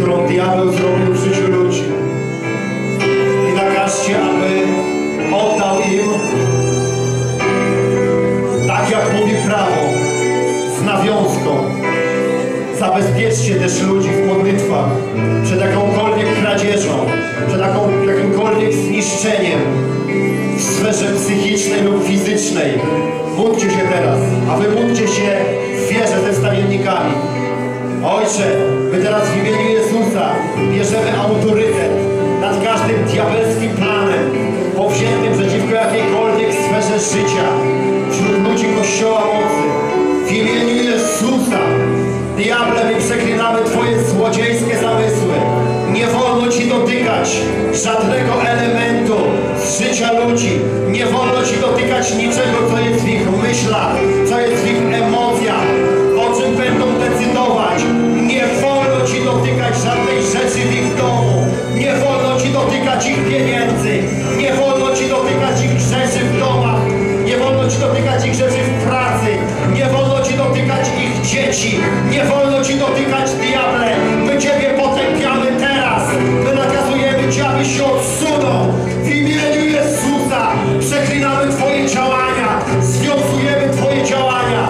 którą diabeł zrobił w życiu ludzi. I nakażcie, aby oddał im, tak jak mówi prawo, z nawiązką. Zabezpieczcie też ludzi w modlitwach przed jakąkolwiek kradzieżą, przed jakimkolwiek zniszczeniem w sferze psychicznej lub fizycznej. Módlcie się teraz, a wy módlcie się w wierze ze stawiennikami. Ojcze, my teraz w imieniu Jezusa bierzemy autorytet nad każdym diabelskim planem powziętym przeciwko jakiejkolwiek sferze życia wśród ludzi Kościoła Mocy. W imieniu Jezusa, diable, my przeklinamy twoje złodziejskie zamysły. Nie wolno ci dotykać żadnego elementu z życia ludzi. Nie wolno ci dotykać niczego, co jest w ich myślach, co jest w ich emocjach, o czym będą decydować. Nie wolno ci dotykać żadnej rzeczy w ich domu. Nie wolno ci dotykać ich pieniędzy. Nie wolno ci dotykać ich rzeczy w domach. Nie wolno ci dotykać ich rzeczy w pracy. Nie wolno ci dotykać ich dzieci. Nie wolno ci dotykać, diable. My ciebie potępiamy teraz. My nakazujemy ci, abyś się odsunął. W imieniu Jezusa przeklinamy twoje działania. Związujemy twoje działania.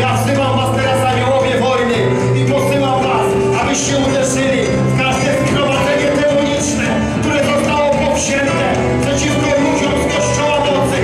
Ja wzywam was teraz, aniołowie wojny, i posyłam was, abyście uderzyli w każde zgromadzenie demoniczne, które zostało powzięte przeciwko ludziom z Kościoła Mocy.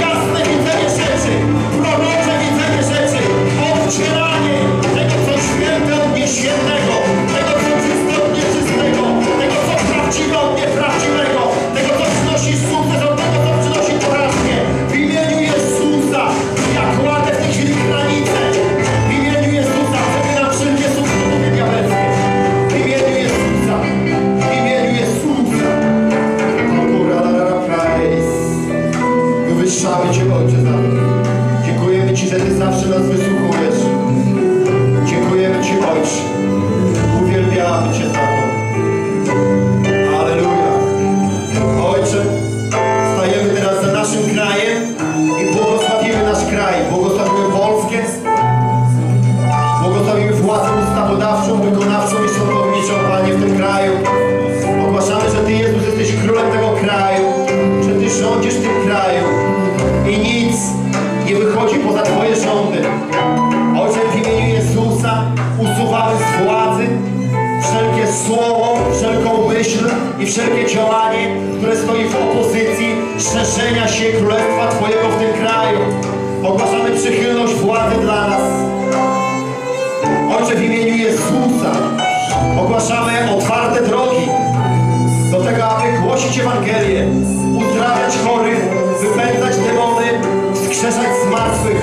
Jasne widzenie rzeczy, prorocze widzenie rzeczy, obcieranie. poza Twoje rządy. Ojcze, w imieniu Jezusa usuwamy z władzy wszelkie słowo, wszelką myśl i wszelkie działanie, które stoi w opozycji szerzenia się Królestwa Twojego w tym kraju. Ogłaszamy przychylność władzy dla nas. Ojcze, w imieniu Jezusa ogłaszamy otwarte drogi do tego, aby głosić Ewangelię, uzdrawiać chorych, wypędzać demony, wskrzeszać zmartwych.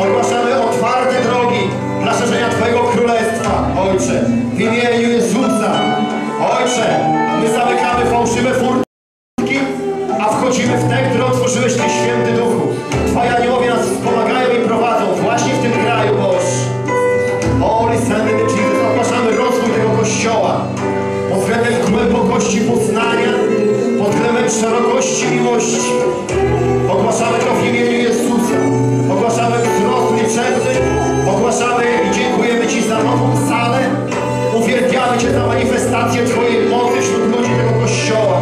Ogłaszamy otwarte drogi dla szerzenia Twojego Królestwa, Ojcze, w imieniu Jezusa. Ojcze, my zamykamy fałszywe furtki, a wchodzimy w te, które otworzyłeś Ty, Święty Duchu. Twoi aniołowie nas wspomagają i prowadzą właśnie w tym kraju, Boże. Holy Sandy, Jesus, ogłaszamy rozwój tego Kościoła pod względem głębokości poznania, pod względem szerokości miłości. Ogłaszamy to w imieniu Jezusa. Ogłaszamy wzrost liczebny. Ogłaszamy i dziękujemy Ci za nową salę. Uwielbiamy Cię za manifestację Twojej mocy wśród ludzi tego Kościoła.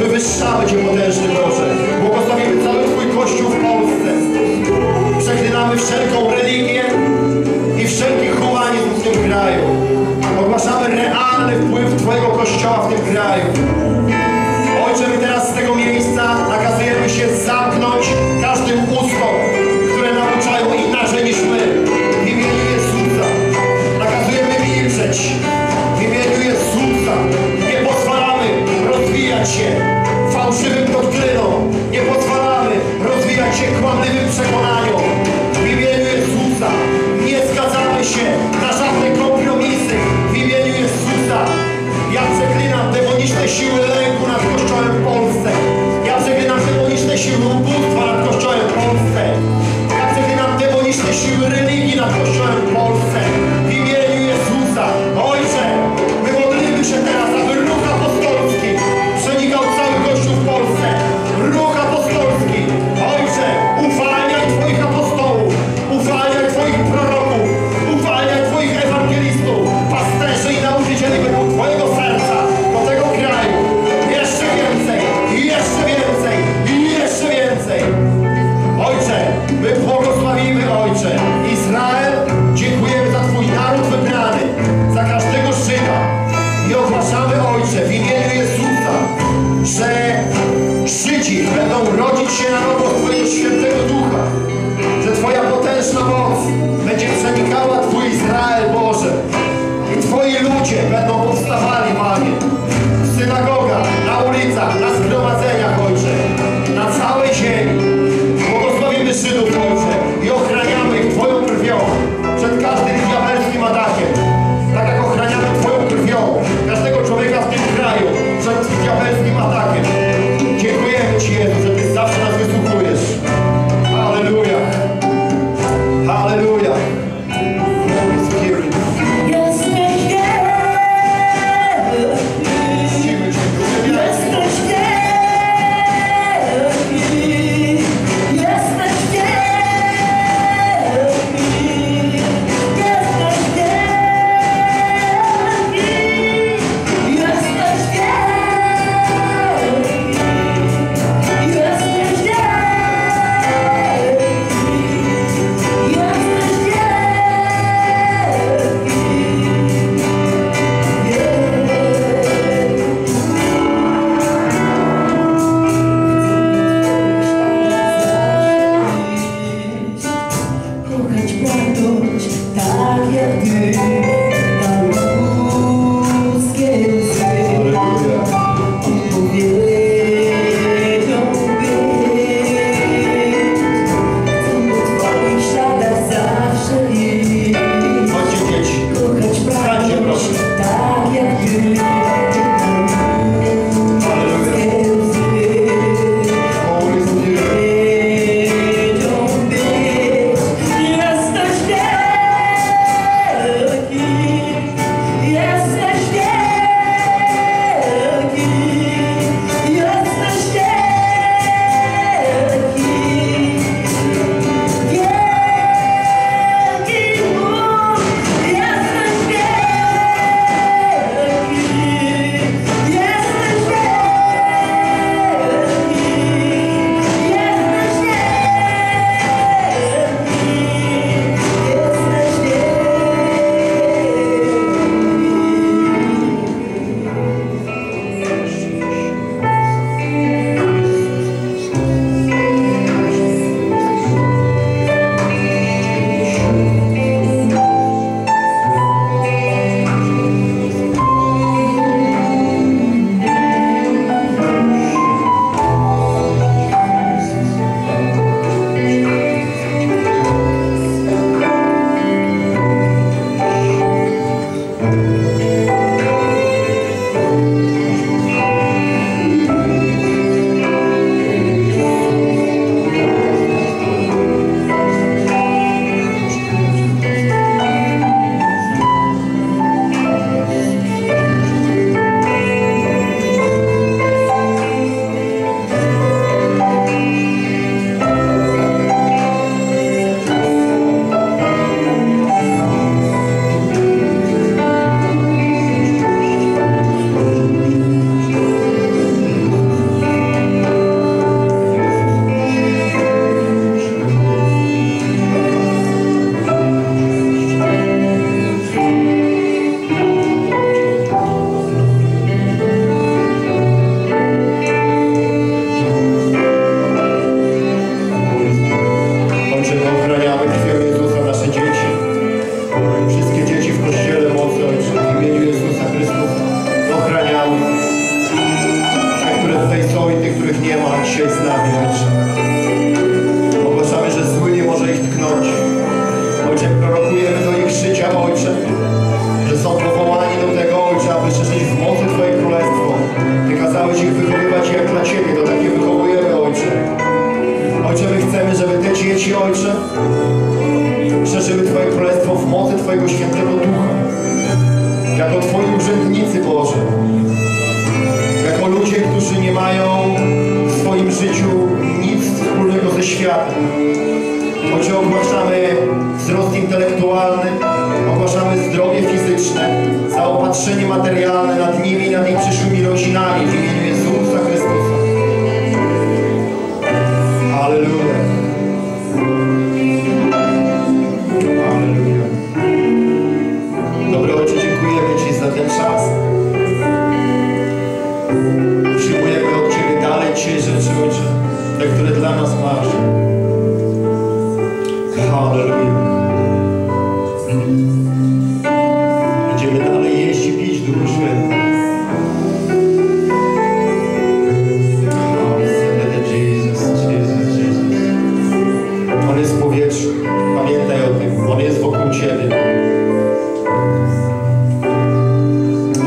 Wywyższamy Cię, potężny Boże. Błogosławimy cały Twój Kościół w Polsce. Przeklinamy wszelką religię i wszelki humanizm w tym kraju. Ogłaszamy realny wpływ Twojego Kościoła w tym kraju. Ojcze, my teraz z tego miejsca nakazujemy się zamknąć każdym ustom, które nauczają inaczej niż my. W imieniu Jezusa nakazujemy milczeć. W imieniu Jezusa nie pozwalamy rozwijać się fałszywym doktrynom. Nie pozwalamy rozwijać się kłamliwym przekonaniom. W imieniu Jezusa nie zgadzamy się na żadne kompromisy. W imieniu Jezusa ja przeklinam demoniczne siły lęku nad Kościołem w Polsce. Ja przeklinam demoniczne siły ubóstwa nad Kościołem w Polsce. Ja przeklinam demoniczne siły religii nad Kościołem w Polsce. W imieniu Jezusa. Ojcze, my modlimy się teraz, aby ruch apostolski przenikał cały Kościół w Polsce. Ruch apostolski. Ojcze, uwalniaj Twoich apostołów. Uwalniaj Twoich proroków. Uwalniaj Twoich ewangelistów, pasterzy i nauczycieli według Twojego serca do tego kraju. Jeszcze więcej, jeszcze więcej, jeszcze więcej. Ojcze, my błogosławimy, Ojcze, Izrael. Dziękujemy za Twój naród wybrany, za każdego Żyda. I ogłaszamy, Ojcze, w imieniu Jezusa, że Żydzi będą rodzić się na nowo z Twojego Świętego Ducha. Że Twoja potężna moc będzie przenikała Twój Izrael, Boże. I Twoi ludzie będą powstawali, Panie, w synagogach, na ulicach, na zgromadzeniach, Ojcze, na całej ziemi. Błogosławimy Żydów, Ojcze, i ochraniamy ich Twoją krwią przed każdym diabelskim atakiem. Tak jak ochraniamy Twoją krwią każdego człowieka w tym kraju przed diabelskim atakiem. Dziękujemy Ci, Jezu, że Ty zawsze nas wysłuchujesz. Halleluja. Halleluja. Przeżyły Twoje Królestwo w mocy Twojego Świętego Ducha. Jako Twoi urzędnicy, Boże. Jako ludzie, którzy nie mają w swoim życiu nic wspólnego ze światem. Choć ogłaszamy wzrost intelektualny, ogłaszamy zdrowie fizyczne, zaopatrzenie materialne nad nimi i nad ich przyszłymi rodzinami w imieniu Jezusa Chrystusa. Alleluja. Alleluja. Dobry Ojcze, dziękujemy Ci za ten czas. Przyjmujemy od Ciebie dalej dzisiaj rzeczy, Ojcze, te, które dla nas masz. Będziemy dalej jeść i pić, Duchu Święty. On jest w powietrzu. Pamiętaj o tym. On jest wokół Ciebie.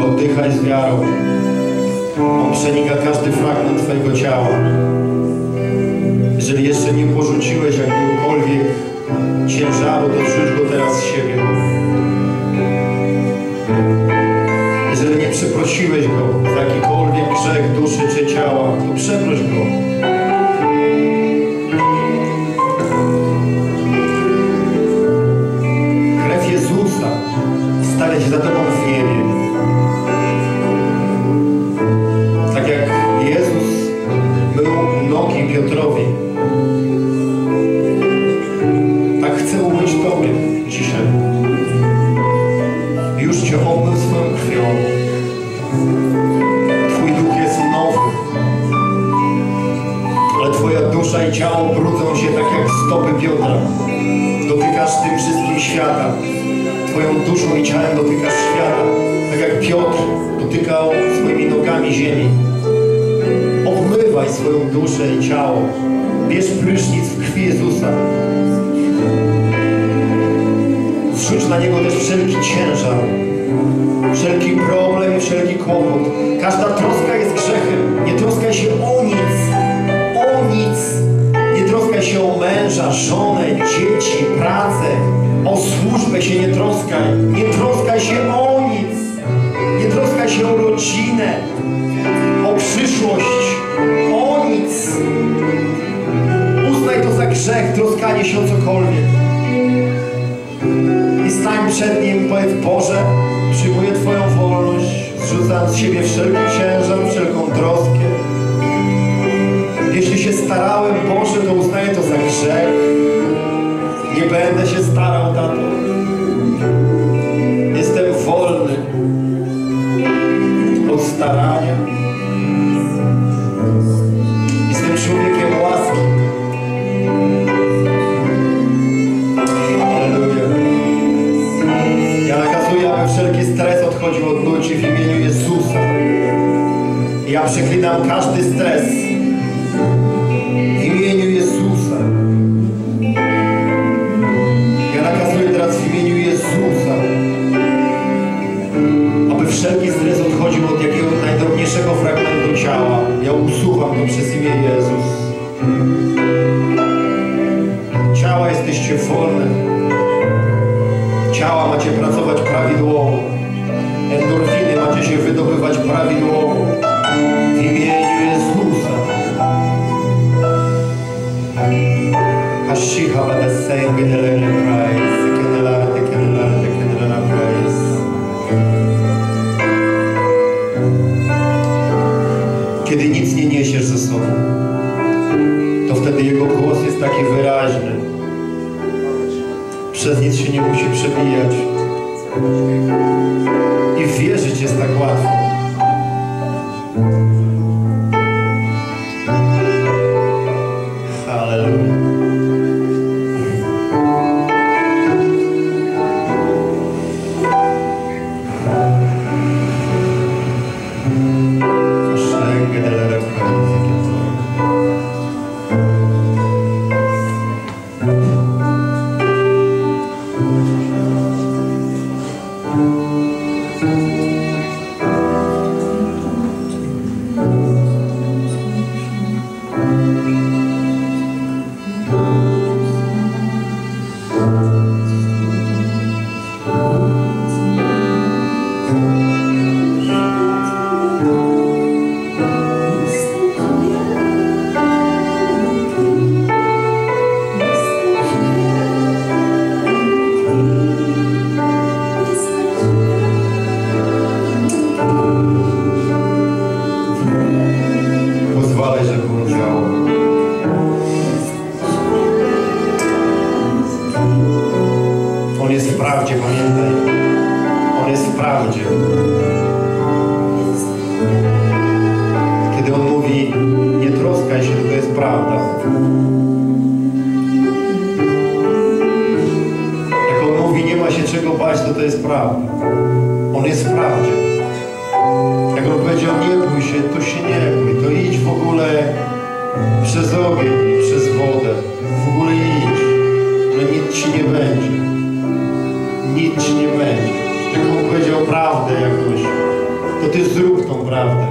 Oddychaj z wiarą. On przenika każdy fragment Twojego ciała. Jeżeli jeszcze nie porzuciłeś jakiegokolwiek ciężaru, to wrzuć go teraz z siebie. Jeżeli nie przeprosiłeś go za jakikolwiek grzech duszy czy ciała, to przeproś go. Krew Jezusa stanie się za Tobą w niebie. Tak jak Jezus mył nogi Piotrowi, chcę umyć Tobie dzisiaj. Już Cię obmył swoją krwią. Twój duch jest nowy. Ale Twoja dusza i ciało brudzą się tak jak stopy Piotra. Dotykasz tym wszystkim świata. Twoją duszą i ciałem dotykasz świata. Tak jak Piotr dotykał swoimi nogami ziemi. Obmywaj swoją duszę i ciało. Bierz prysznic w krwi Jezusa. Zrzuć na Niego też wszelki ciężar, wszelki problem, wszelki kłopot. Każda troska jest grzechem. Nie troskaj się o nic, o nic. Nie troskaj się o męża, żonę, dzieci, pracę. O służbę się nie troskaj. Nie troskaj się o nic. Nie troskaj się o rodzinę, o przyszłość, o nic. Uznaj to za grzech, troskanie się o cokolwiek. I stań przed Nim, powiedz: Boże, przyjmuję Twoją wolność, zrzucam z siebie wszelki ciężar, wszelką troskę. Jeśli się starałem, Boże, to uznaję to za grzech. Nie będę się starał, tato. Jestem wolny od starania. Jestem człowiekiem łaski. Wszelki stres odchodził od ludzi w imieniu Jezusa. Ja przeklinam każdy stres w imieniu Jezusa. Ja nakazuję teraz w imieniu Jezusa, aby wszelki stres odchodził od jakiegoś najdrobniejszego fragmentu ciała. Ja usuwam to przez imię Jezus. Ciała jesteście wolne. Ciała macie pracować prawidłowo. Endorfiny macie się wydobywać prawidłowo. W imieniu Jezusa. Ashiha Badessein Genelenia Prize. Kenelarte, Kenelarte, Kenelana Prize. Kiedy nic nie niesiesz ze sobą, to wtedy Jego głos jest taki wyraźny. Przez nic się nie musi przebijać. I wierzyć jest tak łatwo. Halleluja. prawdzie, pamiętaj. On jest w prawdzie. Kiedy on mówi, nie troskaj się, to jest prawda. Jak on mówi, nie ma się czego bać, to jest prawda. On jest w prawdzie. Jak on powiedział, nie bój się, to się nie bój, to idź w ogóle przez ogień, przez wodę. W ogóle idź, że nic ci nie będzie. Nic ci nie będzie. Jak on powiedział prawdę jakoś, to ty zrób tą prawdę.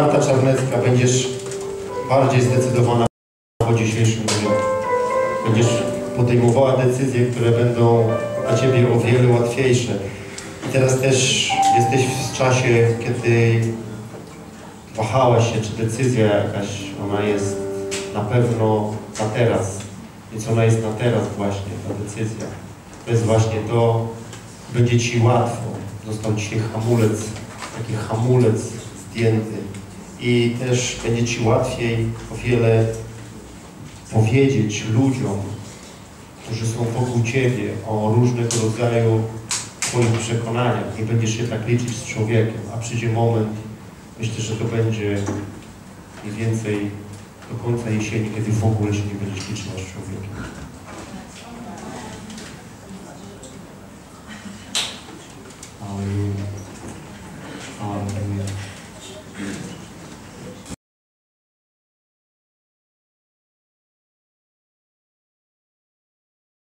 Marta Czarnecka, będziesz bardziej zdecydowana po dzisiejszym dniu. Będziesz podejmowała decyzje, które będą dla Ciebie o wiele łatwiejsze. I teraz też jesteś w czasie, kiedy wahałaś się, czy decyzja jakaś, ona jest na pewno na teraz. Więc ona jest na teraz właśnie, ta decyzja. To jest właśnie to, będzie Ci łatwo. Został Ci hamulec, taki hamulec zdjęty. I też będzie Ci łatwiej o wiele powiedzieć ludziom, którzy są wokół Ciebie, o różnego rodzaju Twoich przekonaniach. Nie będziesz się tak liczyć z człowiekiem, a przyjdzie moment, myślę, że to będzie mniej więcej do końca jesieni, kiedy w ogóle się nie będziesz liczyła z człowiekiem.